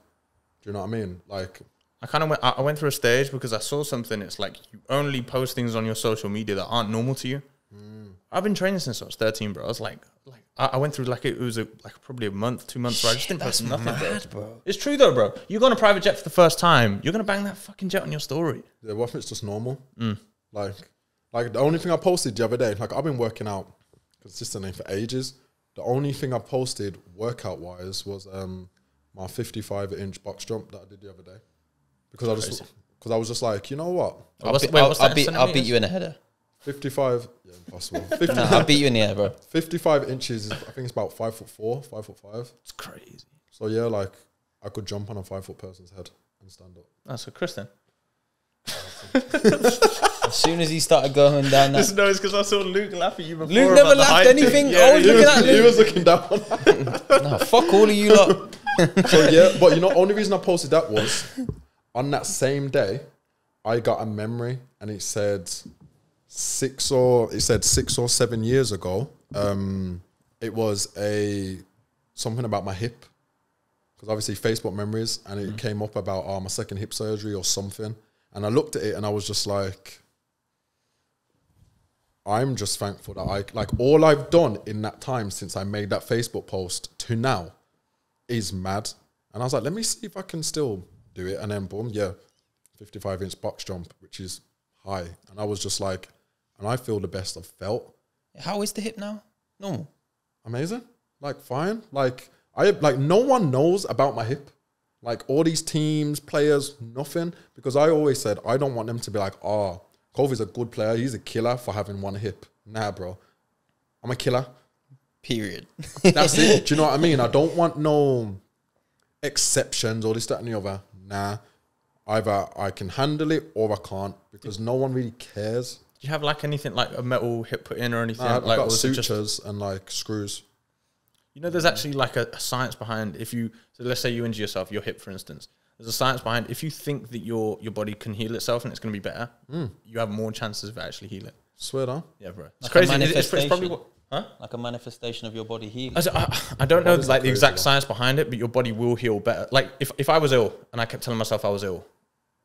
Do you know what I mean? Like, I kind of went, I went through a stage because I saw something. It's like you only post things on your social media that aren't normal to you. Mm. I've been training since I was 13, bro. I was like I went through like it was a, like probably a month, 2 months. Shit, where I just didn't post nothing, bro. It's true though, bro. You go on a private jet for the first time, you're gonna bang that fucking jet on your story. Yeah, what if it's just normal? Mm. Like the only thing I posted the other day, like I've been working out consistently for ages. The only thing I posted workout wise was my 55-inch box jump that I did the other day because I just because I was just like, you know what? I'll beat you in a header. 55, yeah, impossible. 55, no, I'll beat you in the air, bro. 55 inches, I think it's about 5'4", 5'5". It's crazy. So yeah, like I could jump on a 5-foot person's head and stand up. That's a Christian. As soon as he started going down that. No, it's because I saw Luke laugh at you before. Luke never laughed anything. Yeah, I was looking at Luke. He was looking down. No, fuck all of you lot. So yeah, but you know, only reason I posted that was on that same day, I got a memory and it said 6 or 7 years ago, it was a something about my hip. Because obviously Facebook memories, and it came up about my second hip surgery or something. And I looked at it and I was just like, I'm just thankful that I, like all I've done in that time since I made that Facebook post to now is mad. And I was like, let me see if I can still do it. And then boom, yeah, 55-inch box jump, which is high. And I was just like, and I feel the best I've felt. How is the hip now? Normal. Amazing. Like fine. Like I, like no one knows about my hip. Like all these teams, players, nothing. Because I always said, I don't want them to be like, oh, Kofi's a good player. He's a killer for having one hip. Nah, bro. I'm a killer. Period. That's it. Do you know what I mean? I don't want no exceptions or this, that, and the other. Nah. Either I can handle it or I can't because no one really cares. Do you have like anything like a metal hip put in or anything? Nah, I've got sutures and like screws. You know, there's actually like a science behind if you, so let's say you injure yourself, your hip, for instance. There's a science behind if you think that your body can heal itself and it's going to be better, you have more chances of actually healing. Swear down. Yeah, bro. It's like crazy. It's probably what, huh? Like a manifestation of your body healing. I don't know like the exact science behind it, but your body will heal better. Like if I was ill and I kept telling myself I was ill,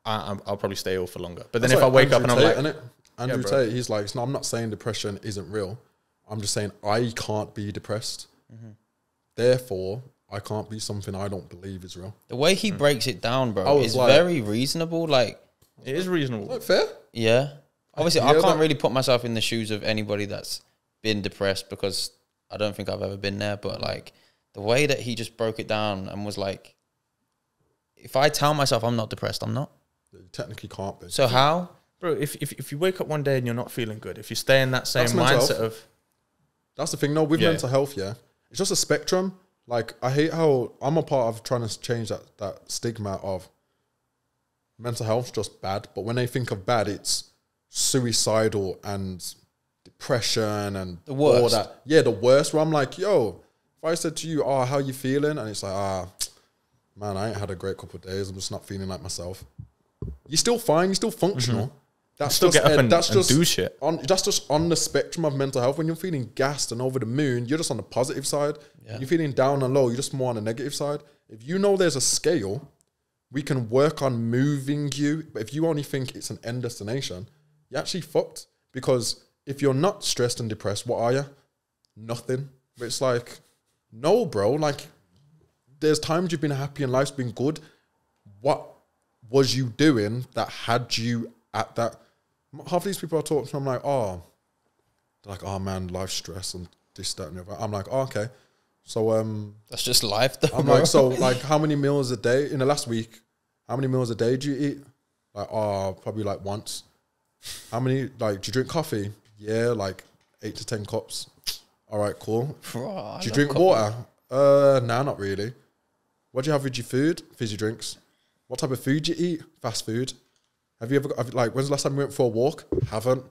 I'll probably stay ill for longer. But then if I wake up and I'm like, Andrew Tate, he's like, no, I'm not saying depression isn't real. I'm just saying I can't be depressed. Mm-hmm. Therefore, I can't be something I don't believe is real. The way he breaks it down, bro, is like, very reasonable. Like, it is reasonable. Like, fair? Yeah. Obviously, I can't really put myself in the shoes of anybody that's been depressed because I don't think I've ever been there. But like, the way that he just broke it down and was like, if I tell myself I'm not depressed, I'm not. You technically can't be. So how? Bro, if you wake up one day and you're not feeling good, if you stay in that same mindset of... That's the thing, no, with mental health, yeah. It's just a spectrum. Like, I hate how I'm a part of trying to change that stigma of mental health's just bad. But when they think of bad, it's suicidal and depression and all that. Yeah, the worst. Where I'm like, yo, if I said to you, oh, how you feeling? And it's like, man, I ain't had a great couple of days. I'm just not feeling like myself. You're still fine. You're still functional. That's still just, get up and do shit. That's just on the spectrum of mental health. When you're feeling gassed and over the moon, you're just on the positive side. Yeah. You're feeling down and low, you're just more on the negative side. If you know there's a scale, we can work on moving you. But if you only think it's an end destination, you're actually fucked. Because if you're not stressed and depressed, what are you? Nothing. But it's like, no, bro. Like, there's times you've been happy and life's been good. What was you doing that had you at that... Half these people I talk to, I'm like, oh, they're like, oh man, life stress and this, that, and the other. I'm like, oh, okay. So, that's just life, though. I'm like, so, like, how many meals a day in the last week? How many meals a day do you eat? Like, oh, probably like once. How many, like, do you drink coffee? Yeah, like 8 to 10 cups. All right, cool. Bro, do you drink water? Nah, not really. What do you have with your food? Fizzy drinks. What type of food do you eat? Fast food. Have you ever got, like, when's the last time we went for a walk? Haven't.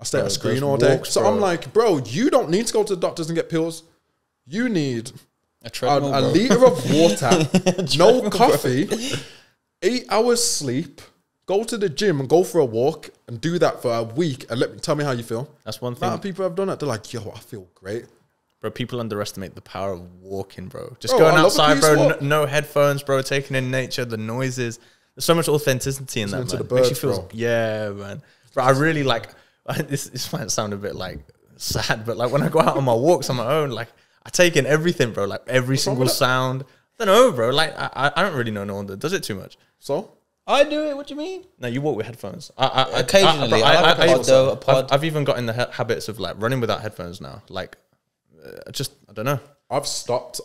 I stay at a screen all day. So I'm like, bro, you don't need to go to the doctors and get pills. You need a litre of water, no coffee, 8 hours sleep, go to the gym and go for a walk and do that for a week and tell me how you feel. That's one thing. A lot of people have done that. They're like, yo, I feel great. Bro, people underestimate the power of walking, bro. Just going outside, bro, no headphones, bro, taking in nature, the noises. There's so much authenticity in that, man. Makes you feel, yeah, man. But I really like, this might sound a bit like sad, but like when I go out on my walks on my own, like I take in everything, bro, like every single sound. I don't know, bro. Like, I don't really know no one that does it too much. So? I do it. What do you mean? No, you walk with headphones. Occasionally. I have a pod. I've even got in the habits of like running without headphones now. Like, I don't know. I've stopped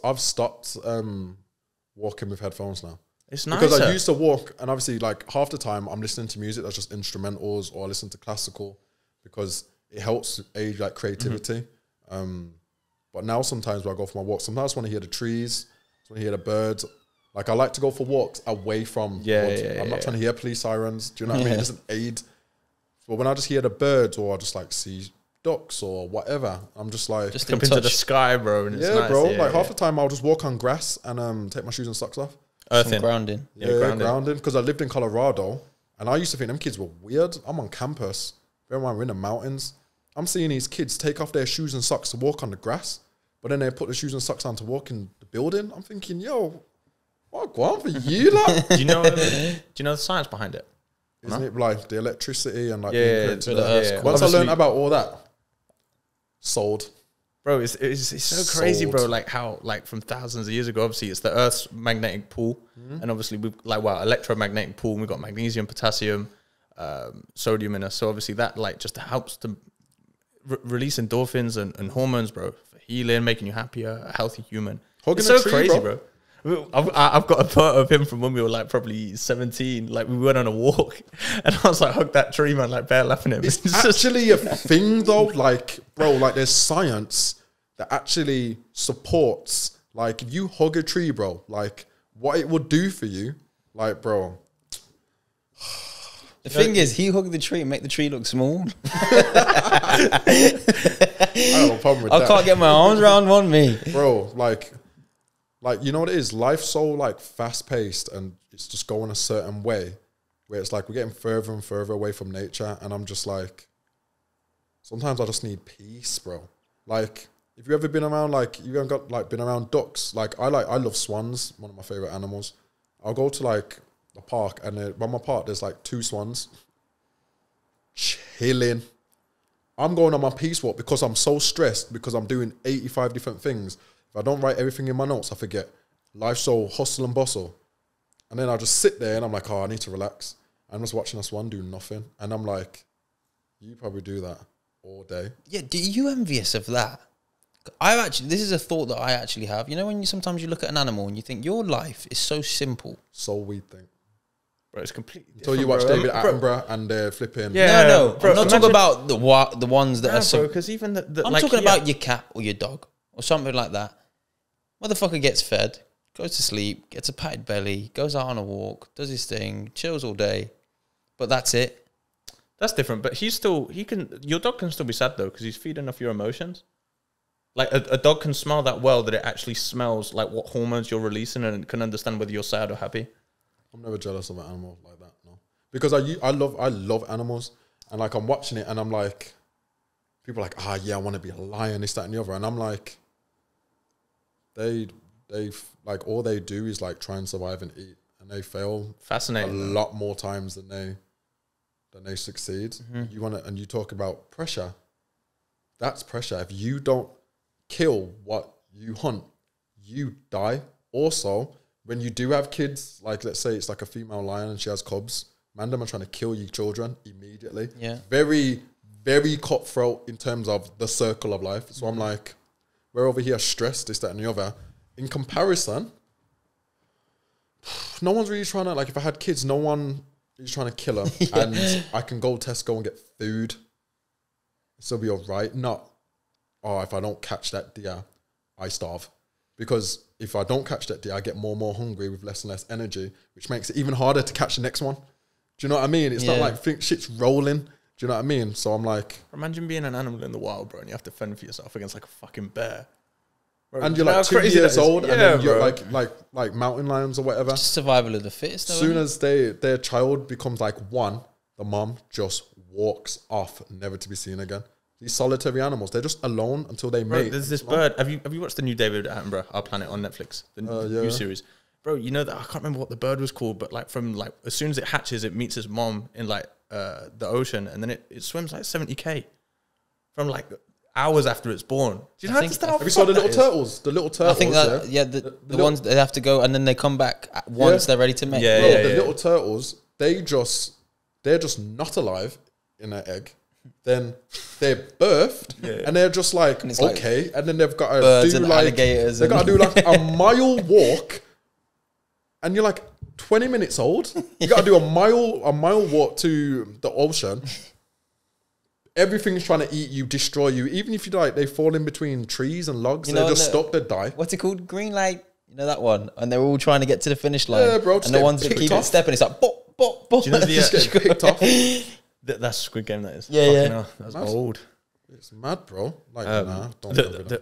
walking with headphones now. It's nice because I used to walk, and obviously, like half the time, I'm listening to music that's just instrumentals, or I listen to classical because it helps aid like creativity. But now sometimes when I go for my walk, sometimes I just want to hear the trees, I want to hear the birds. Like I like to go for walks away from. I'm not trying to hear police sirens. Do you know what I mean? It doesn't aid. But when I just hear the birds, or I just like see ducks or whatever, I'm just like up into the sky, bro. And it's nice. Bro. Yeah, like half the time, I'll just walk on grass and take my shoes and socks off. Grounding. Yeah, grounding. Because I lived in Colorado, and I used to think them kids were weird. I'm on campus. Bear in mind, we're in the mountains. I'm seeing these kids take off their shoes and socks to walk on the grass, but then they put the shoes and socks on to walk in the building. I'm thinking, yo, what go on for you, like? Do you know the science behind it? Isn't it like the electricity and like once I learned about all that, sold. Bro, it's so crazy, bro. Like how, like from thousands of years ago, obviously it's the Earth's magnetic pull, and obviously we like electromagnetic pull. And we've got magnesium, potassium, sodium in us. So obviously that like just helps to release endorphins and hormones, bro, for healing, making you happier, a healthy human. Hugging it's so crazy, bro. I've got a photo of him from when we were like probably 17. Like we went on a walk, and I was like, hug that tree, man, like bear laughing at him. It's actually a thing though, like bro, like there's science that actually supports, like if you hug a tree, bro, like what it would do for you, like bro. The thing is, he hugged the tree and make the tree look small. I can't get my arms around one, me. Bro, like you know what it is? Life's so like fast paced and it's just going a certain way where it's like we're getting further and further away from nature, and I'm just like, sometimes I just need peace, bro. Like if you ever been around, like you haven't got like been around ducks. Like I love swans, one of my favorite animals. I'll go to like a park, and by my park there's like 2 swans chilling. I'm going on my peace walk because I'm so stressed because I'm doing 85 different things. If I don't write everything in my notes, I forget. Life's so hustle and bustle, and then I just sit there and I'm like, oh, I need to relax. I'm just watching a swan do nothing, and I'm like, you probably do that all day. Yeah, do you envious of that? I actually, this is a thought that I actually have. You know, when you sometimes you look at an animal and you think your life is so simple. So we think. Bro, it's completely different. Until you watch David Attenborough and they're flipping. Yeah, no. Bro, I'm not talking about the ones that are so. Because even I'm like, talking about your cat or your dog or something like that. Motherfucker gets fed, goes to sleep, gets a patted belly, goes out on a walk, does his thing, chills all day. But that's it. That's different. But he's still your dog can still be sad though, because he's feeding off your emotions. Like a dog can smell that well that it actually smells like what hormones you're releasing, and it can understand whether you're sad or happy. I'm never jealous of an animal like that, no. Because I love animals, and like I'm watching it and I'm like, people are like, ah, yeah, I want to be a lion, this, that, and the other. And I'm like, they like all they do is like try and survive and eat, and they fail a lot more times than they succeed. You want to, and you talk about pressure. That's pressure. If you don't kill what you hunt, you die. Also, when you do have kids, like let's say it's like a female lion and she has cubs, man, them are trying to kill your children immediately. Yeah, very, very cutthroat in terms of the circle of life. So I'm like, we're over here stressed, this, that, and the other. In comparison, no one's really trying to, like if I had kids, no one is trying to kill them. And I can go Tesco and get food. So be all right. Not, oh, if I don't catch that deer, I starve. Because if I don't catch that deer, I get more and more hungry with less and less energy, which makes it even harder to catch the next one. Do you know what I mean? It's not like shit's rolling. Do you know what I mean? So I'm like, imagine being an animal in the wild, bro, and you have to fend for yourself against like a fucking bear. Bro, and you're like 2 years old, and then you're like mountain lions or whatever. It's survival of the fittest. As soon as their child becomes like 1, the mom just walks off, never to be seen again. These solitary animals, they're just alone until they mate. There's this bird. Have you watched the new David Attenborough, Our Planet on Netflix? The new series. Bro, you know that I can't remember what the bird was called, but like from like as soon as it hatches, it meets its mom in like the ocean, and then it swims like 70K from like hours after it's born. Do you know how to start? Have you saw the little turtles? The little turtles. I think that the ones they have to go and then they come back once they're ready to mate. Yeah, bro, the little turtles, they're just not alive in that egg. Then they're birthed and they're just like, and okay, like, and then they've got to do like they got to do like a mile walk, and you're like 20 minutes old. You got to do a mile walk to the ocean. Everything's trying to eat you, destroy you. Even if you die, they fall in between trees and logs. They just stop. They die. What's it called? Green light. You know that one? And they're all trying to get to the finish line. Yeah, bro. And the ones that keep it stepping, it's like bop bop bop. Do you know the picked off? That's Squid Game, that is. Yeah, yeah. That's old. It's mad, bro. Like, nah,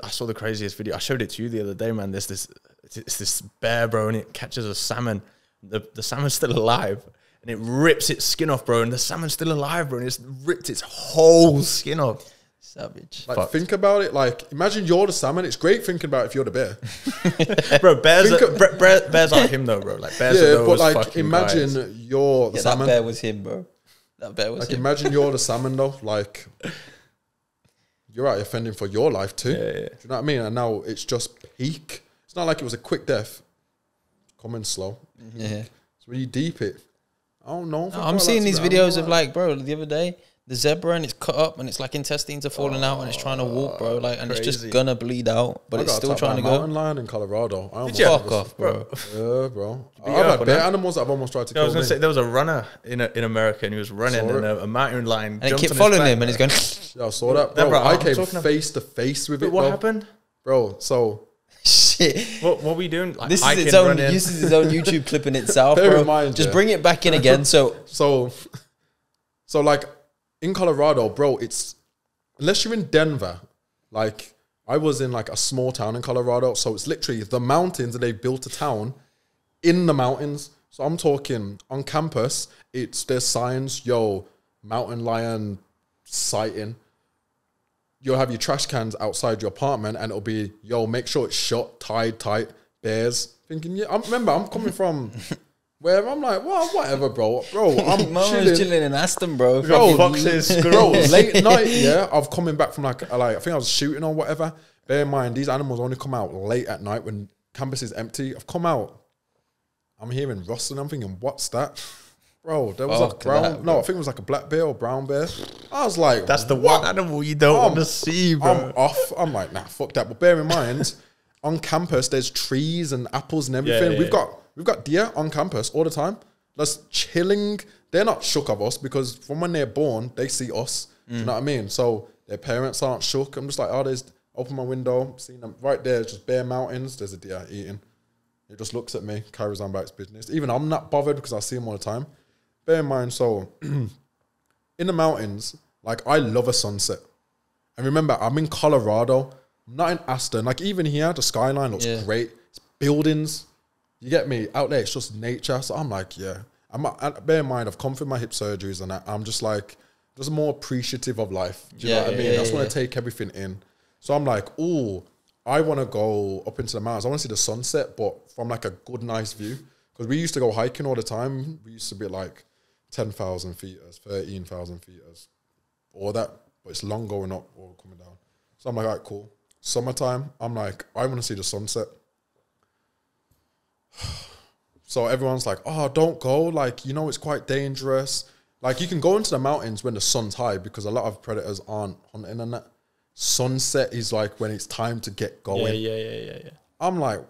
I saw the craziest video. I showed it to you the other day, man. There's this, it's this bear, bro, and it catches a salmon. The salmon's still alive, and it rips its skin off, bro, and the salmon's still alive, bro, and it's ripped its whole skin off. Savage. Like, think about it. Like, imagine you're the salmon. It's great thinking about it if you're the bear. Bro, bears aren't him, though, bro. Like, bears are those fucking guys. But, like, imagine you're the salmon. That bear was him, bro. Like, imagine you're the salmon though. Like, you're out offending for your life too. Do you know what I mean? And now it's just peak. It's not like it was a quick death. Come in slow. Yeah. It's really deep. It. I don't know. I'm seeing these videos of like, bro, the other day, the zebra, and it's cut up, and it's like intestines are falling out, and it's trying to walk, bro. Like, and it's just gonna bleed out, but it's still trying to go. Mountain lion in Colorado. Fuck off, bro. Yeah, bro. I've had bear animals that have almost tried to kill me. I was gonna say there was a runner in America, and he was running, and a mountain lion, and it kept following him, and he's going. Yeah, I saw that, bro. I came face to face with it. What happened, bro? So. Shit. What are we doing? Like, this is its own YouTube clip in itself, bro. Just bring it back in again. So like. In Colorado, bro, it's, unless you're in Denver, like I was in like a small town in Colorado, so it's literally the mountains, and they built a town in the mountains. So I'm talking on campus, there's signs, yo, mountain lion sighting. You'll have your trash cans outside your apartment, and it'll be, yo, make sure it's shut, tied tight, bears. Thinking, yeah, I'm coming from... Where I'm like, well, whatever, bro. I'm chilling in Aston, bro. Foxes, squirrels. Late night, yeah. I'm coming back from like I think I was shooting or whatever. Bear in mind, these animals only come out late at night when campus is empty. I've come out. I'm hearing rustling. I'm thinking, what's that, bro? There was a brown. I think it was like a black bear or brown bear. I was like, that's the one animal you don't want to see, bro. I'm off. I'm like, nah, fuck that. But bear in mind, on campus there's trees and apples and everything. We've got deer on campus all the time. That's chilling. They're not shook of us because from when they're born, they see us. Do you know what I mean? So their parents aren't shook. I'm just like, oh, there's, open my window, seeing them right there, just bare mountains. There's a deer eating. It just looks at me, carries on about its business. Even I'm not bothered because I see them all the time. Bear in mind, so in the mountains, like I love a sunset. And remember, I'm in Colorado, I'm not in Aston. Like even here, the skyline looks great. It's buildings. You get me? Out there, it's just nature. So I'm like, yeah. Bear in mind, I've come through my hip surgeries and I'm just like, just more appreciative of life. Do you know what I mean? I just want to take everything in. So I'm like, ooh, I want to go up into the mountains. I want to see the sunset, but from like a good, nice view. Because we used to go hiking all the time. We used to be like 10,000 feeters, 13,000 feeters, all that. But it's long going up or coming down. So I'm like, all right, cool. Summertime, I'm like, I want to see the sunset. So everyone's like, oh, don't go. Like, you know, it's quite dangerous. Like, you can go into the mountains when the sun's high because a lot of predators aren't hunting and that. Sunset is like when it's time to get going. Yeah. I'm like,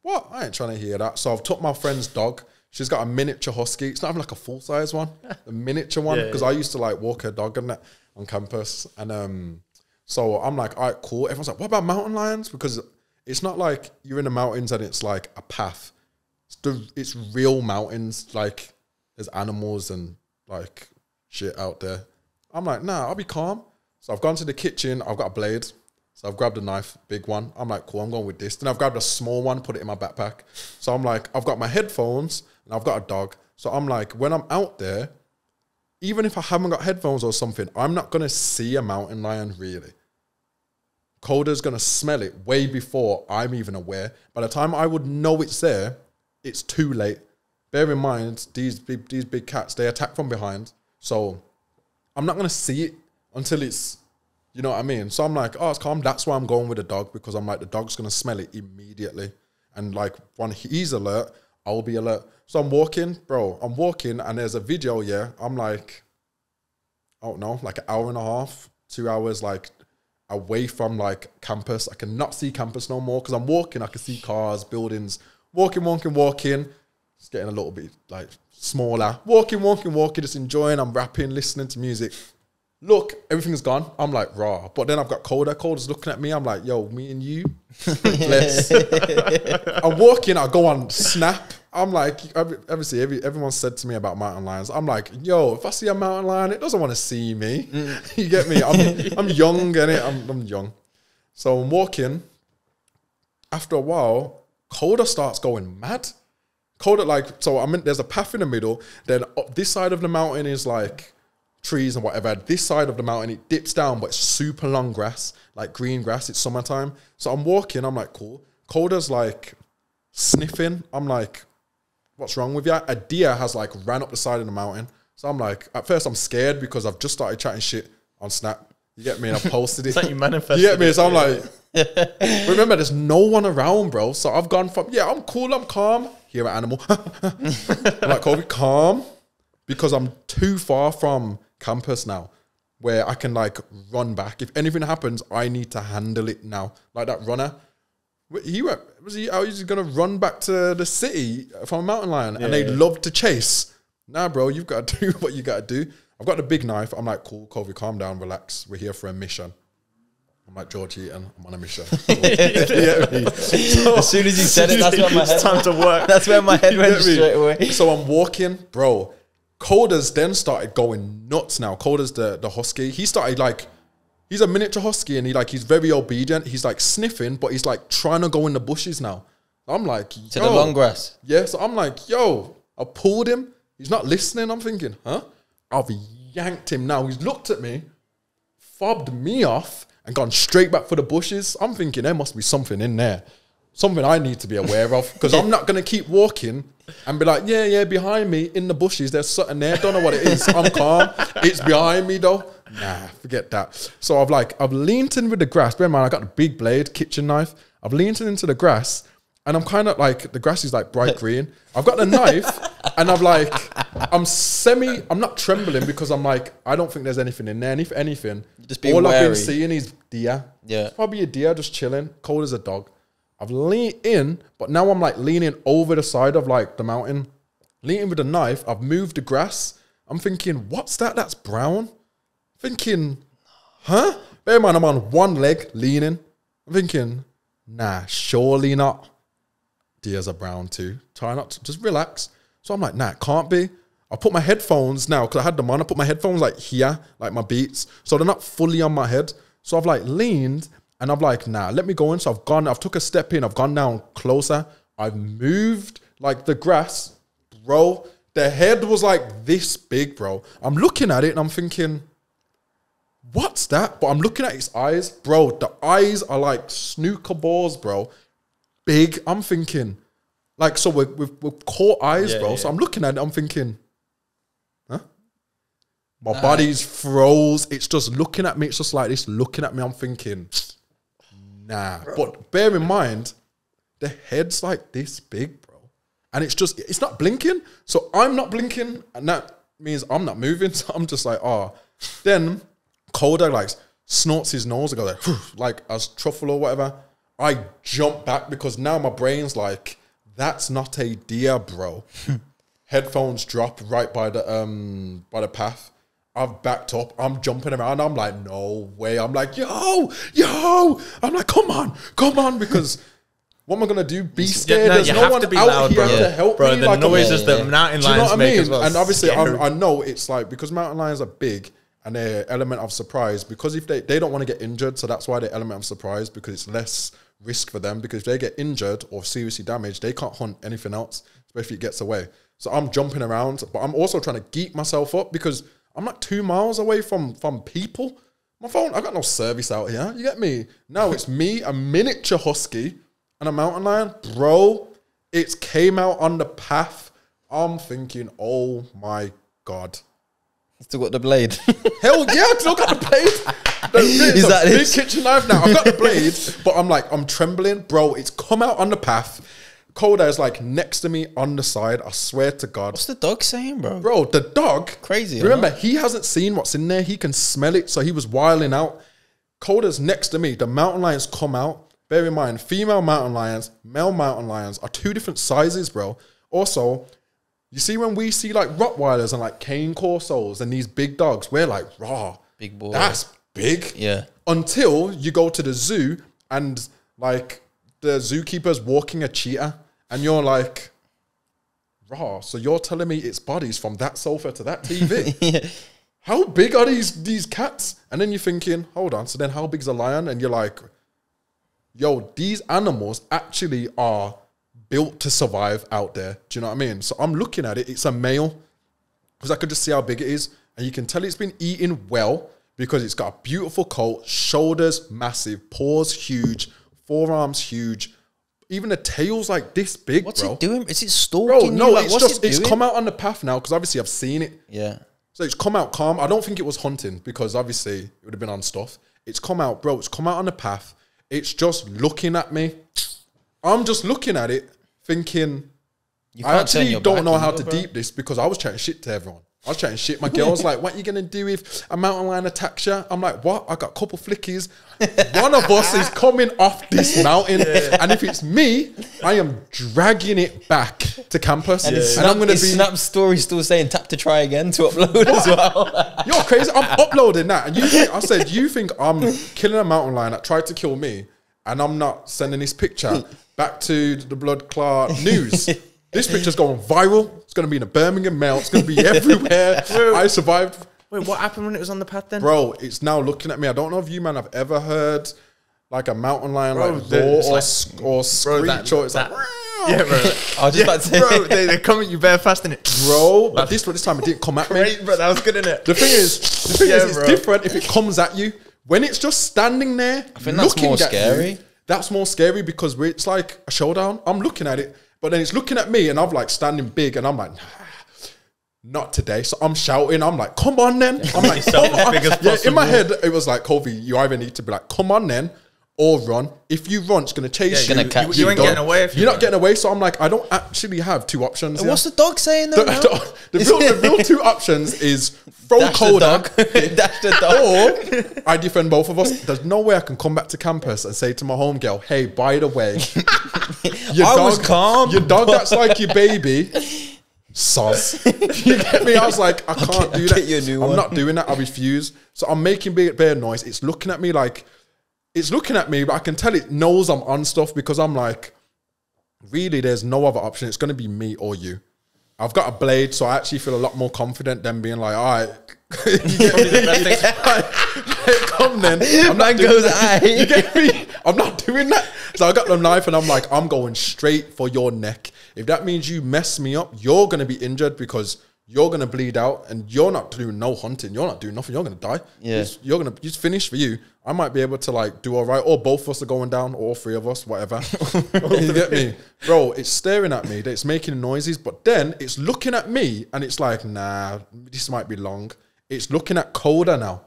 what? I ain't trying to hear that. So I've took my friend's dog. She's got a miniature husky. It's not even like a full-size one. A miniature one. Because I used to like walk her dog and that on campus. And so I'm like, all right, cool. Everyone's like, what about mountain lions? Because... it's not like you're in the mountains and it's like a path. It's real mountains. Like there's animals and like shit out there. I'm like, nah, I'll be calm. So I've gone to the kitchen. I've got a blade. So I've grabbed a knife, big one. I'm like, cool, I'm going with this. Then I've grabbed a small one, put it in my backpack. So I'm like, I've got my headphones and I've got a dog. So I'm like, when I'm out there, even if I haven't got headphones or something, I'm not going to see a mountain lion, really. Coda's going to smell it way before I'm even aware. By the time I would know it's there, it's too late. Bear in mind, these big cats, they attack from behind. So I'm not going to see it until it's, you know what I mean? So I'm like, oh, it's calm. That's why I'm going with the dog, because I'm like, the dog's going to smell it immediately. And like, when he's alert, I'll be alert. So I'm walking, bro. I'm walking and there's a video, yeah. I'm like, I don't know, like an hour and a half, 2 hours, like away from like campus. I cannot see campus no more because I'm walking. I can see cars, buildings, walking. It's getting a little bit like smaller. Walking, just enjoying. I'm rapping, listening to music. Look, everything's gone. I'm like, raw. But then I've got Coda. Coda's looking at me. I'm like, yo, me and you, bless. I'm walking. I go on Snap. I'm like, obviously, everyone said to me about mountain lions. I'm like, yo, if I see a mountain lion, it doesn't want to see me. Mm. You get me? I'm young, innit? I'm young. So I'm walking. After a while, Coda starts going mad. Coda, like, so I mean, there's a path in the middle. Then up this side of the mountain is like trees and whatever. This side of the mountain, it dips down, but it's super long grass, like green grass. It's summertime. So I'm walking. I'm like, cool. Coda's like sniffing. I'm like, what's wrong with you? A deer has like ran up the side of the mountain. So I'm like, at first I'm scared because I've just started chatting shit on Snap. You get me? And I posted it. It's like you manifested. You get me? So I'm like, remember, there's no one around, bro. So I've gone from, yeah, I'm cool, I'm calm. Here at animal. I'm like, Kofi, calm. Because I'm too far from campus now where I can like run back. If anything happens, I need to handle it now. Like that runner, how is he gonna run back to the city from a mountain lion? Yeah, and they love to chase. Nah, bro, you've got to do what you got to do. I've got the big knife. I'm like, cool, Kofi, calm down, relax. We're here for a mission. I'm like, George Heaton, I'm on a mission. So, as soon as you said it, that's where my head went. Time to work. That's where my head went straight away. So I'm walking, bro. Coda's then started going nuts now. Coda's the husky. He started like, he's a miniature husky and he's very obedient. He's like sniffing, but he's like trying to go in the bushes now. I'm like, yo. To the long grass. Yeah, so I'm like, yo, I pulled him. He's not listening. I'm thinking, huh? I've yanked him now. He's looked at me, fobbed me off and gone straight back for the bushes. I'm thinking there must be something in there. Something I need to be aware of, because I'm not going to keep walking and be like, yeah, behind me in the bushes, there's something there. Don't know what it is. I'm calm. It's behind me though. Nah, forget that. So I've leaned in with the grass. Bear in mind, I got the big blade, kitchen knife. I've leaned into the grass and I'm kind of like, the grass is like bright green. I've got the knife and I'm not trembling because I'm like, I don't think there's anything in there. And if anything, all I've been seeing is deer. Yeah. It's probably a deer just chilling, cold as a dog. I've leaned in, but now I'm like leaning over the side of like the mountain, leaning with a knife. I've moved the grass. I'm thinking, what's that? That's brown. Thinking, huh? Bear in mind, I'm on one leg leaning. I'm thinking, nah, surely not. Deers are brown too. Try not to, just relax. So I'm like, nah, it can't be. I put my headphones now, because I had them on. I put my headphones like here, like my Beats. So they're not fully on my head. So I've like leaned. And I'm like, nah, let me go in. So I've took a step in. I've gone down closer. I've moved like the grass, bro. The head was like this big, bro. I'm looking at it and I'm thinking, what's that? But I'm looking at its eyes. Bro, the eyes are like snooker balls, bro. Big. I'm thinking, like, so we're caught eyes, yeah, bro. Yeah. So I'm looking at it. I'm thinking, huh? My body's froze. It's just looking at me. It's just like this, looking at me. I'm thinking... Nah, bro. But bear in mind, the head's like this big, bro. And it's not blinking. So I'm not blinking. And that means I'm not moving. So I'm just like, oh. Then Koda like snorts his nose and goes like as truffle or whatever. I jump back because now my brain's like, that's not a deer, bro. Headphones drop right by the path. I've backed up, I'm jumping around, I'm like, no way. I'm like, yo. I'm like, come on, because what am I going to do? Be scared. There's no one out here to help me. The noises that mountain lions make as well. And obviously, I know it's like, because mountain lions are big and their element of surprise, because if they don't want to get injured, so that's why their element of surprise, because it's less risk for them, because if they get injured or seriously damaged, they can't hunt anything else, especially if it gets away. So I'm jumping around, but I'm also trying to geek myself up because I'm like 2 miles away from people. My phone, I got no service out here. You get me? No, it's me, a miniature husky and a mountain lion. Bro, it came out on the path. I'm thinking, oh my God. Still got the blade. Hell yeah, I still got the blade. It's a big kitchen knife now. I've got the blade, but I'm like, I'm trembling. Bro, it's come out on the path. Koda is like next to me on the side. I swear to God. What's the dog saying, bro? Bro, the dog. Crazy. Remember, he hasn't seen what's in there. He can smell it. So he was wilding out. Koda's next to me. The mountain lions come out. Bear in mind, female mountain lions, male mountain lions are two different sizes, bro. Also, you see when we see like Rottweilers and like Cane Corsos and these big dogs, we're like, raw. Big boy. That's big. Yeah. Until you go to the zoo and like the zookeeper's walking a cheetah. And you're like, raw. So you're telling me its body's from that sofa to that TV? Yeah. How big are these cats? And then you're thinking, hold on. So then how big's a lion? And you're like, yo, these animals actually are built to survive out there. Do you know what I mean? So I'm looking at it. It's a male. Because I could just see how big it is. And you can tell it's been eating well because it's got a beautiful coat, shoulders massive, paws huge, forearms huge. Even the tail's like this big. What's it doing? Is it stalking? Bro, no, like, it's come out on the path now because obviously I've seen it. Yeah. So it's come out calm. I don't think it was hunting because obviously it would have been on stuff. It's come out, bro. It's come out on the path. It's just looking at me. I'm just looking at it thinking, I actually don't know how to deep this because I was chatting shit to everyone. I was chatting shit. My girl's like, what are you going to do if a mountain lion attacks you? I'm like, what? I got a couple flickies. One of us is coming off this mountain. Yeah. And if it's me, I am dragging it back to campus. And, I'm going to be... Snap story still saying tap to try again to upload as well. You're crazy. I'm uploading that. And you think, I said, you think I'm killing a mountain lion that tried to kill me and I'm not sending this picture back to the blood clot news. This picture's going viral. It's going to be in a Birmingham Mail. It's going to be everywhere. I survived. Wait, what happened when it was on the path then? Bro, it's now looking at me. I don't know if you, man, have ever heard like a mountain lion, bro, like roar or screech. Or it's like... Yeah, bro. I was just about to say... Bro, they're coming at you bare fast, innit? Bro, but this time it didn't come at me. Bro, that was good, innit? The thing is it's different if it comes at you. When it's just standing there, I think that's more scary. That's more scary because it's like a showdown. I'm looking at it. But then it's looking at me and I'm like standing big and I'm like, nah, not today. So I'm shouting. I'm like, come on then. I'm like, come on. Yeah, in my head, it was like, Kofi, you either need to be like, come on then or run. If you run, it's going to chase you. You ain't getting away. You're not getting away. So I'm like, I don't actually have two options. What's the dog saying though? The real two options is throw Koda or I defend both of us. There's no way I can come back to campus and say to my homegirl, hey, by the way, Your dog that's like your baby, sus. You get me? I was like, I can't do that. I'm not doing that. I refuse. So I'm making bare noise. It's looking at me like, it's looking at me, but I can tell it knows I'm on stuff because I'm like, really, there's no other option. It's going to be me or you. I've got a blade, so I actually feel a lot more confident than being like, all right. You get me? Come then. I'm not doing that. You get me? I'm not doing that. So I got the knife and I'm like, I'm going straight for your neck. If that means you mess me up, you're going to be injured because you're going to bleed out and you're not doing no hunting. You're not doing nothing. You're going to die. Yeah. You're going to just finish for you. I might be able to like do all right. Or both of us are going down or all three of us, whatever. You get me? Bro, it's staring at me. It's making noises. But then it's looking at me and it's like, nah, this might be long. It's looking at Koda now.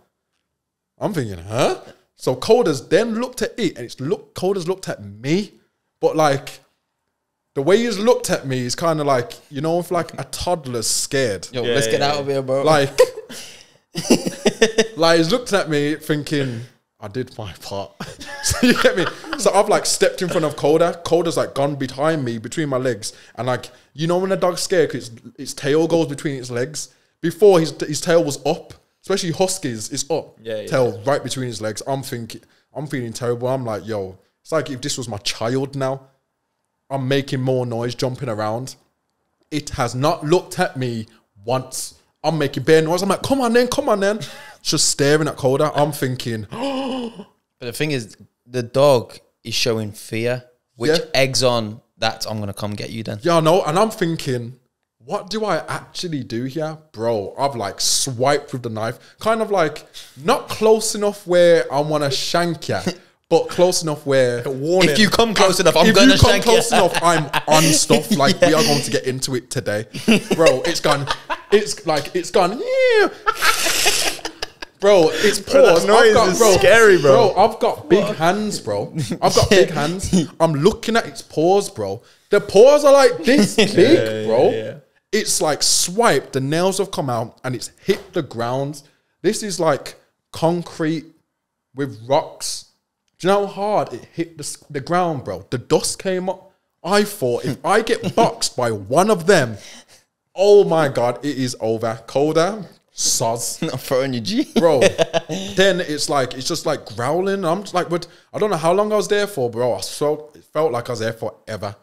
I'm thinking, huh? So Koda's then looked at it and Koda's looked at me. But like the way he's looked at me is kind of like, you know, if like a toddler's scared. Yo, let's get out of here, bro. Like, like he's looked at me thinking, I did my part. So you get me? So I've like stepped in front of Koda. Koda's like gone behind me, between my legs. And like, you know when a dog's scared because its tail goes between its legs? Before his tail was up. Especially huskies, it's up. Yeah, yeah. Tail right between his legs. I'm feeling terrible. I'm like, yo, it's like if this was my child now. I'm making more noise, jumping around. It has not looked at me once. I'm making bare noise. I'm like, come on then, come on then. Just staring at Koda. I'm thinking, oh. But the thing is, the dog is showing fear, which eggs on that I'm gonna come get you then. Yeah, I know. And I'm thinking, what do I actually do here? Bro, I've like swiped with the knife, kind of like not close enough where I want to shank ya, but close enough where if you come close enough, I'm going to shank you. If you come close enough, I'm on stuff. Like we are going to get into it today. Bro, it's gone. It's like, it's gone. Yeah. Bro, it's paused. That noise is scary, bro. Bro, I've got big hands, bro. I've got big hands. I'm looking at its paws, bro. The paws are like this big, bro. Yeah, yeah. It's like swiped. The nails have come out and it's hit the ground. This is like concrete with rocks. Do you know how hard it hit the ground, bro? The dust came up. I thought if I get boxed by one of them, oh my God, it is over. Colder. Soz. Not throwing you, G. Bro, then it's like, it's just like growling. I'm just like, but I don't know how long I was there for, bro. It felt like I was there forever.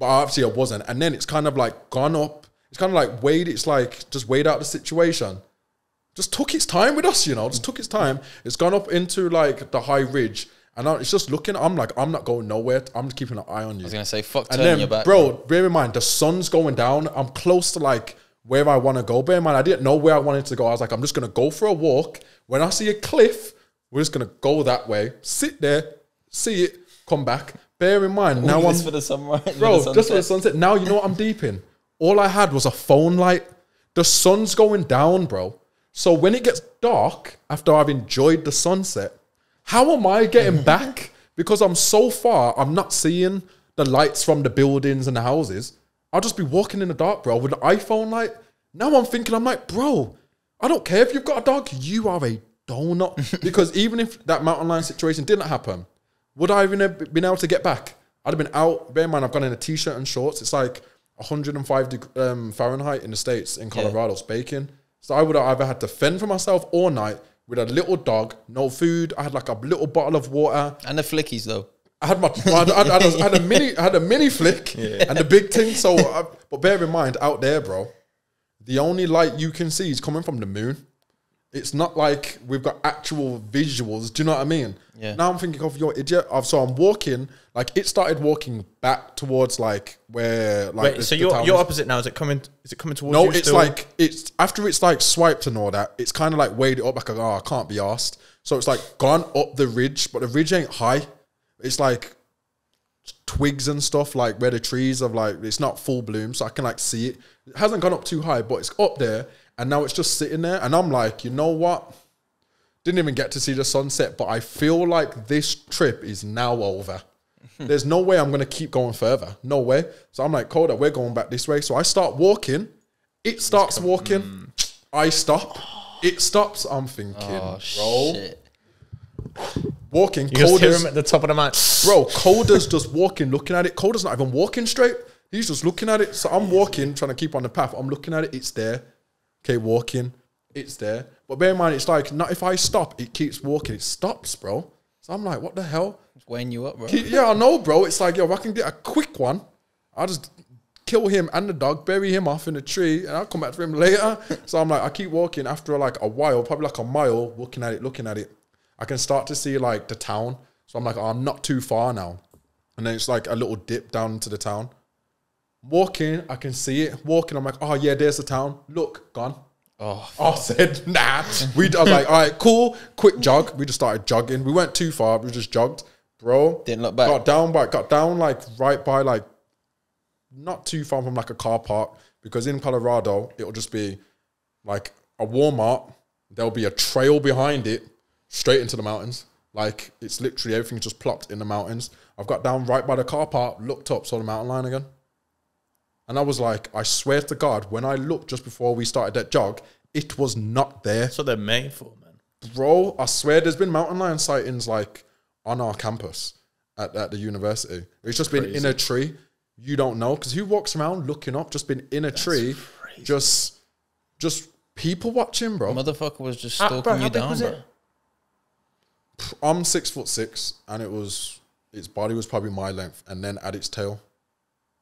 But obviously I wasn't. And then it's kind of like gone up. It's kind of like weighed, it's like just weighed out the situation. Just took its time with us, you know, just took its time. It's gone up into like the high ridge. And it's just looking, I'm like, I'm not going nowhere. I'm just keeping an eye on you. I was going to say, fuck turning your back. Bro, bear in mind, the sun's going down. I'm close to like where I want to go. Bear in mind, I didn't know where I wanted to go. I was like, I'm just going to go for a walk. When I see a cliff, we're just going to go that way. Sit there, see it, come back. Bear in mind, now I'm... just for the sunrise. Bro, just for the sunset. Now you know what I'm deep in. All I had was a phone light. The sun's going down, bro. So when it gets dark, after I've enjoyed the sunset, how am I getting back? Because I'm so far, I'm not seeing the lights from the buildings and the houses. I'll just be walking in the dark, bro, with an iPhone light. Now I'm thinking, I'm like, bro, I don't care if you've got a dog, you are a donut. Because even if that mountain lion situation didn't happen, would I even have been able to get back? I'd have been out. Bear in mind, I've gone in a T-shirt and shorts. It's like 105 Fahrenheit in the States, in Colorado. It's baking. So I would have either had to fend for myself all night, with a little dog, no food. I had like a little bottle of water and the flickies though. I had my, I had a mini flick and the big thing. So, but bear in mind, out there, bro, the only light you can see is coming from the moon. It's not like we've got actual visuals. Do you know what I mean? Yeah. Now I'm thinking of your idiot. So I'm walking. Like it started walking back towards like where like. Wait, so you're opposite now. Is it coming? Is it coming towards? No, you it's still? Like it's after it's like swiped and all that. It's kind of like weighed it up. Like oh, I can't be arsed. So it's like gone up the ridge, but the ridge ain't high. It's like twigs and stuff like where the trees are like it's not full bloom, so I can like see it. It hasn't gone up too high, but it's up there. And now it's just sitting there. And I'm like, you know what? Didn't even get to see the sunset, but I feel like this trip is now over. There's no way I'm going to keep going further. No way. So I'm like, Koda, we're going back this way. So I start walking. It starts walking. I stop. It stops. I'm thinking, oh, bro. Shit. Walking. You just hear him at the top of the mic. Bro, Koda's just walking, looking at it. Koda's not even walking straight. He's just looking at it. So I'm walking, trying to keep on the path. I'm looking at it. It's there. Okay, walking, it's there. But bear in mind, it's like, not if I stop, it keeps walking. It stops, bro. So I'm like, what the hell? It's weighing you up, bro. Yeah, I know, bro. It's like, yo, if I can get a quick one, I'll just kill him and the dog, bury him off in a tree, and I'll come back to him later. So I'm like, I keep walking after like a while, probably like a mile, looking at it. I can start to see like the town. So I'm like, oh, I'm not too far now. And then it's like a little dip down into the town. Walking, I can see it. Walking, I'm like, oh yeah, there's the town. Look, gone. Oh, fuck. I said, nah. I was like, all right, cool. Quick jog. We just started jogging. We weren't too far. We just jogged, bro. Didn't look back. Got down like right by like, not too far from like a car park, because in Colorado it'll just be like a Walmart. There'll be a trail behind it, straight into the mountains. Like it's literally everything just plopped in the mountains. I've got down right by the car park, looked up, saw the mountain lion again. And I was like, I swear to God, when I looked just before we started that jog, it was not there. That's what they're made for, man. Bro, I swear there's been mountain lion sightings like on our campus at the university. It's just been in a tree. You don't know. Because who walks around looking up, just been in a tree? Crazy. Just people watching, bro. Motherfucker was just stalking you down, bro. I'm 6'6", and its body was probably my length, and then at its tail.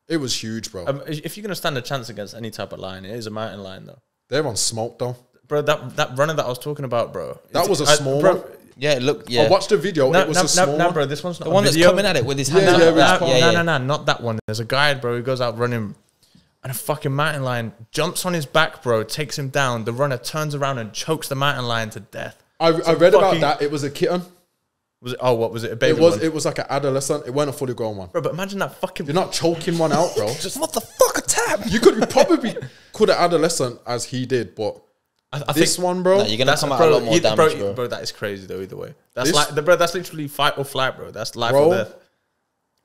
It was huge, bro. If you're going to stand a chance against any type of lion, it is a mountain lion, though. They're on smoke, though. Bro, that runner that I was talking about, bro. That was a small one. Yeah, look, yeah. I watched the video. It was a small one. Bro, this one's not the one that's coming at it with his hand. No, not that one. There's a guy, bro, who goes out running. and a fucking mountain lion jumps on his back, bro, takes him down. The runner turns around and chokes the mountain lion to death. I read about that. It was a kitten. Was it, oh, what was it? A baby? It was. One? It was like an adolescent. It weren't a fully grown one. Bro, but imagine that fucking. You're not choking one out, bro. Just what the fuck, a tap? You could probably call an adolescent as he did, but I this think, one, bro. No, you're gonna come out a lot more damage, bro. Bro, that is crazy though. Either way, that's this, like, bro, that's literally fight or flight, bro. That's life or death.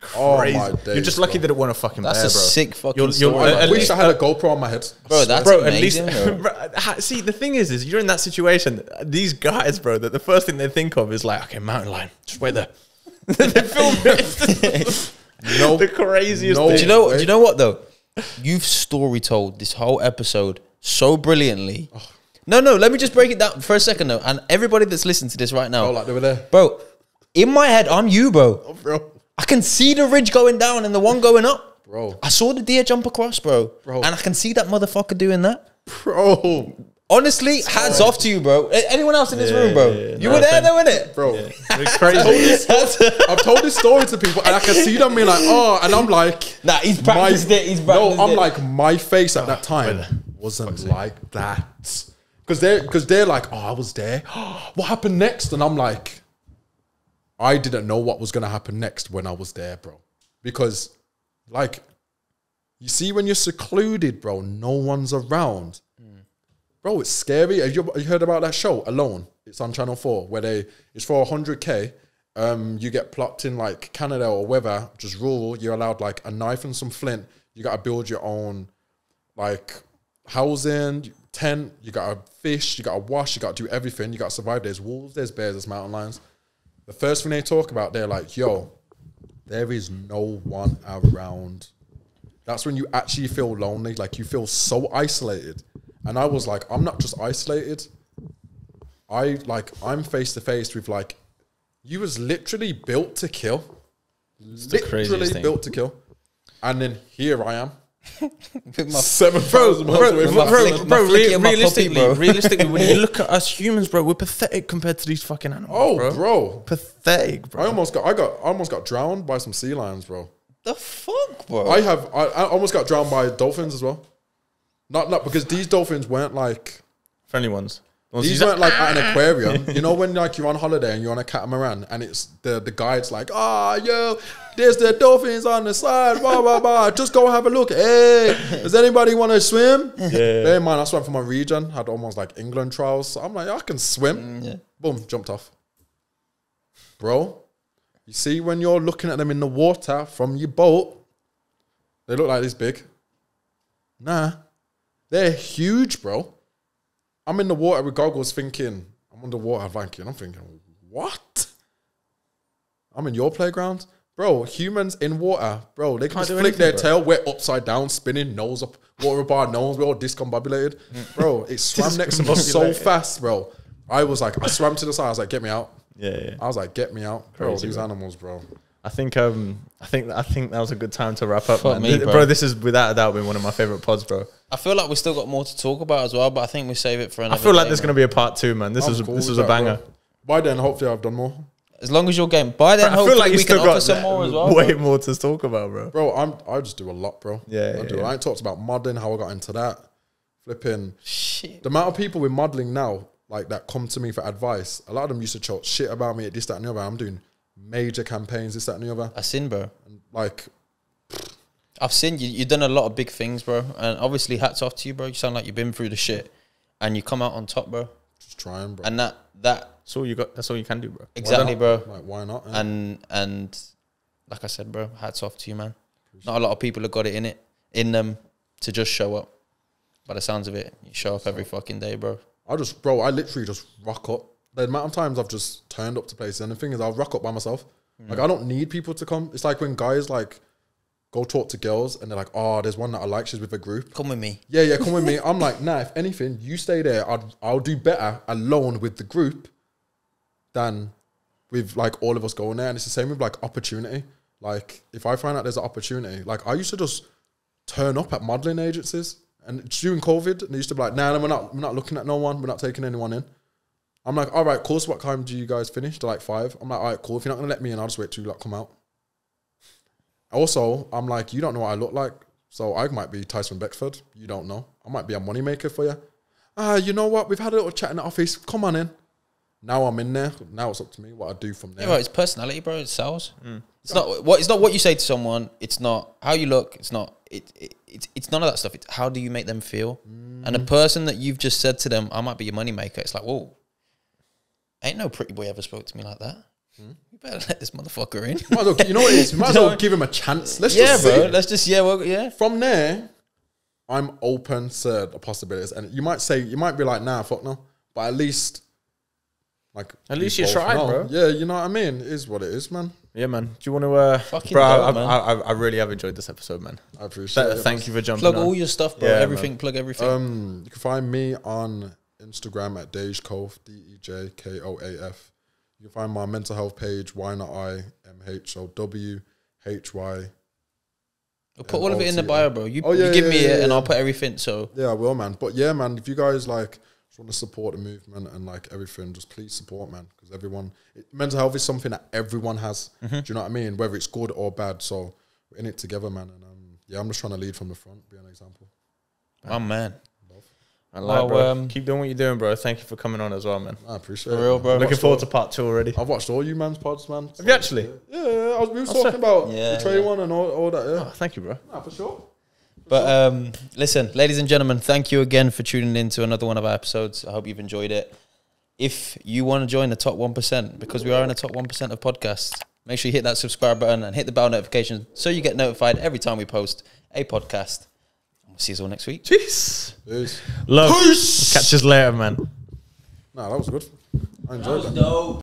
Crazy. Oh my days, you're just lucky that it won't a fucking bear, bro. That's a sick fucking story. I wish I had a GoPro on my head. Bro, that's amazing. Bro, at least, see, the thing is you're in that situation. These guys, bro, that the first thing they think of is like, okay, mountain lion, just wait there. They film it. No, the craziest thing. Do you know what, though? You've story told this whole episode so brilliantly. Oh. No, no, let me just break it down for a second, though. And everybody that's listening to this right now. Oh, like they were there. Bro, in my head, I'm you, bro. Oh, bro. I can see the ridge going down and the one going up. Bro. I saw the deer jump across, bro. And I can see that motherfucker doing that. Bro. Honestly, hats off to you, bro. Anyone else in this room, bro? Yeah, you were there, though, innit? Bro. Yeah. It's crazy. I've told this story to people and I can see them being like, oh, and I'm like. Nah, he's practiced it. He's practiced it. No, I'm like, my face at that time wasn't like that. Because they're like, oh, I was there. What happened next? And I'm like, I didn't know what was going to happen next when I was there, bro. Because, like, you see when you're secluded, bro, no one's around. Mm. Bro, it's scary. Have you heard about that show, Alone? It's on Channel 4, where it's for 100K. You get plopped in, like, Canada or wherever, just rural. You're allowed, like, a knife and some flint. You got to build your own, like, housing, tent. You got to fish. You got to wash. You got to do everything. You got to survive. There's wolves, there's bears, there's mountain lions. The first thing they talk about, they're like, yo, there is no one around. That's when you actually feel lonely. Like, you feel so isolated. And I was like, I'm not just isolated. I'm face to face with, like, you was literally built to kill. Literally built to kill. And then here I am. With my 7,000 miles away. Realistically, when you look at us humans, bro, we're pathetic compared to these fucking animals. Oh, bro. Pathetic, bro. I almost got drowned by some sea lions, bro. The fuck, bro? I almost got drowned by dolphins as well. Not because these dolphins weren't like friendly ones. These weren't like at an aquarium. You know when like you're on holiday and you're on a catamaran and it's the guide's like, ah, oh, yo, there's the dolphins on the side, blah, blah, blah. Just go have a look. Hey, does anybody want to swim? Yeah. Bear in mind, I swam for my region, had almost like England trials. So I'm like, I can swim. Yeah. Boom, jumped off. Bro, you see when you're looking at them in the water from your boat, they look like this big. Nah, they're huge, bro. I'm in the water with goggles thinking, I'm underwater thinking, I'm thinking, what? I'm in your playground? Bro, humans in water, bro, they can just flick their tail, we're upside down, spinning, nose up, water bar, nose, we're all discombobulated. Bro, it swam next to us so fast, bro. I was like, I swam to the side, I was like, get me out. Yeah. I was like, get me out. Bro, these animals, bro. I think that was a good time to wrap up. Fuck me, bro, this has without a doubt been one of my favorite pods, bro. I feel like we still got more to talk about as well, but I think we save it for another. I feel like there's going to be a part 2, man. This was a banger. Bro. By then, hopefully, I've done more. As long as you're game. By then, bro, hopefully, like we can offer some more as well. Way more to talk about, bro. Bro, I just do a lot, bro. Yeah, I do. I ain't talked about modeling, how I got into that, flipping shit. The amount of people with modeling now, like that, come to me for advice. A lot of them used to talk shit about me at this, that, and the other. I'm doing major campaigns, this, that, and the other. I've seen, bro. Like, I've seen you. You've done a lot of big things, bro. And obviously, hats off to you, bro. You sound like you've been through the shit, and you come out on top, bro. Just trying, bro. And that's all you got. That's all you can do, bro. Exactly, bro. Like, why not? Yeah. And like I said, bro, hats off to you, man. Appreciate not a lot of people have got it in them to just show up. By the sounds of it, you show up every fucking day, bro. I literally just rock up. The amount of times I've just turned up to places, and the thing is, I'll rock up by myself. Mm. Like, I don't need people to come. It's like when guys, like, go talk to girls, and they're like, oh, there's one that I like, she's with a group. Come with me. Yeah, come with me. I'm like, nah, if anything, you stay there. I'll do better alone with the group than with, like, all of us going there. And it's the same with, like, opportunity. Like, if I find out there's an opportunity, like, I used to just turn up at modelling agencies. And during COVID, and they used to be like, nah, we're not looking at no one. We're not taking anyone in. I'm like, all right, cool. So what time do you guys finish? They're like 5. I'm like, all right, cool. If you're not going to let me in, I'll just wait till you, like, come out. Also, I'm like, you don't know what I look like. So I might be Tyson Beckford. You don't know. I might be a moneymaker for you. You know what? We've had a little chat in the office. Come on in. Now I'm in there. Now it's up to me what I do from there. Yeah, well, it's personality, bro. It sells. Mm. It's not what you say to someone. It's not how you look. It's not. It's none of that stuff. It's how do you make them feel? Mm. And the person that you've just said to them, I might be your moneymaker. It's like, whoa, ain't no pretty boy ever spoke to me like that. Mm. You better let this motherfucker in. Might as well, you know what it is? Might as well give him a chance. Let's just see. From there, I'm open to the possibilities. And you might say, you might be like, nah, fuck no. But at least... like at least you tried, bro. Yeah, you know what I mean? It is what it is, man. Yeah, man. Do you want to... I really have enjoyed this episode, man. I appreciate it. Thank you for jumping on. Plug all your stuff, bro. Yeah, everything, man. Plug everything. You can find me on Instagram at Dejkoaf, D-E-J-K-O-A-F. You can find my mental health page, Why Not I, M-H-O-W-H-Y. I'll put all of it in the bio, bro. You give me it and I'll put everything, so... Yeah, I will, man. But yeah, man, if you guys, like... want to support the movement and like everything, just please support, man, because mental health is something that everyone has. Mm-hmm. Do you know what I mean? Whether it's good or bad, so we're in it together, man. And yeah, I'm just trying to lead from the front, be an example. Oh man, keep doing what you're doing, bro. Thank you for coming on as well, man. I appreciate it. For real, bro. I'm looking forward to part 2 already. I've watched all you man's pods, man. Have you actually? Yeah. We were talking about the trade one and all that. Yeah. Oh, thank you, bro. Nah, for sure. But listen, ladies and gentlemen, thank you again for tuning in to another one of our episodes. I hope you've enjoyed it. If you want to join the top 1%, because we are in the top 1% of podcasts, make sure you hit that subscribe button and hit the bell notification so you get notified every time we post a podcast. And we'll see you all next week. Peace. Peace. Love. Peace. Catch us later, man. Nah, that was good. I enjoyed that. Dope.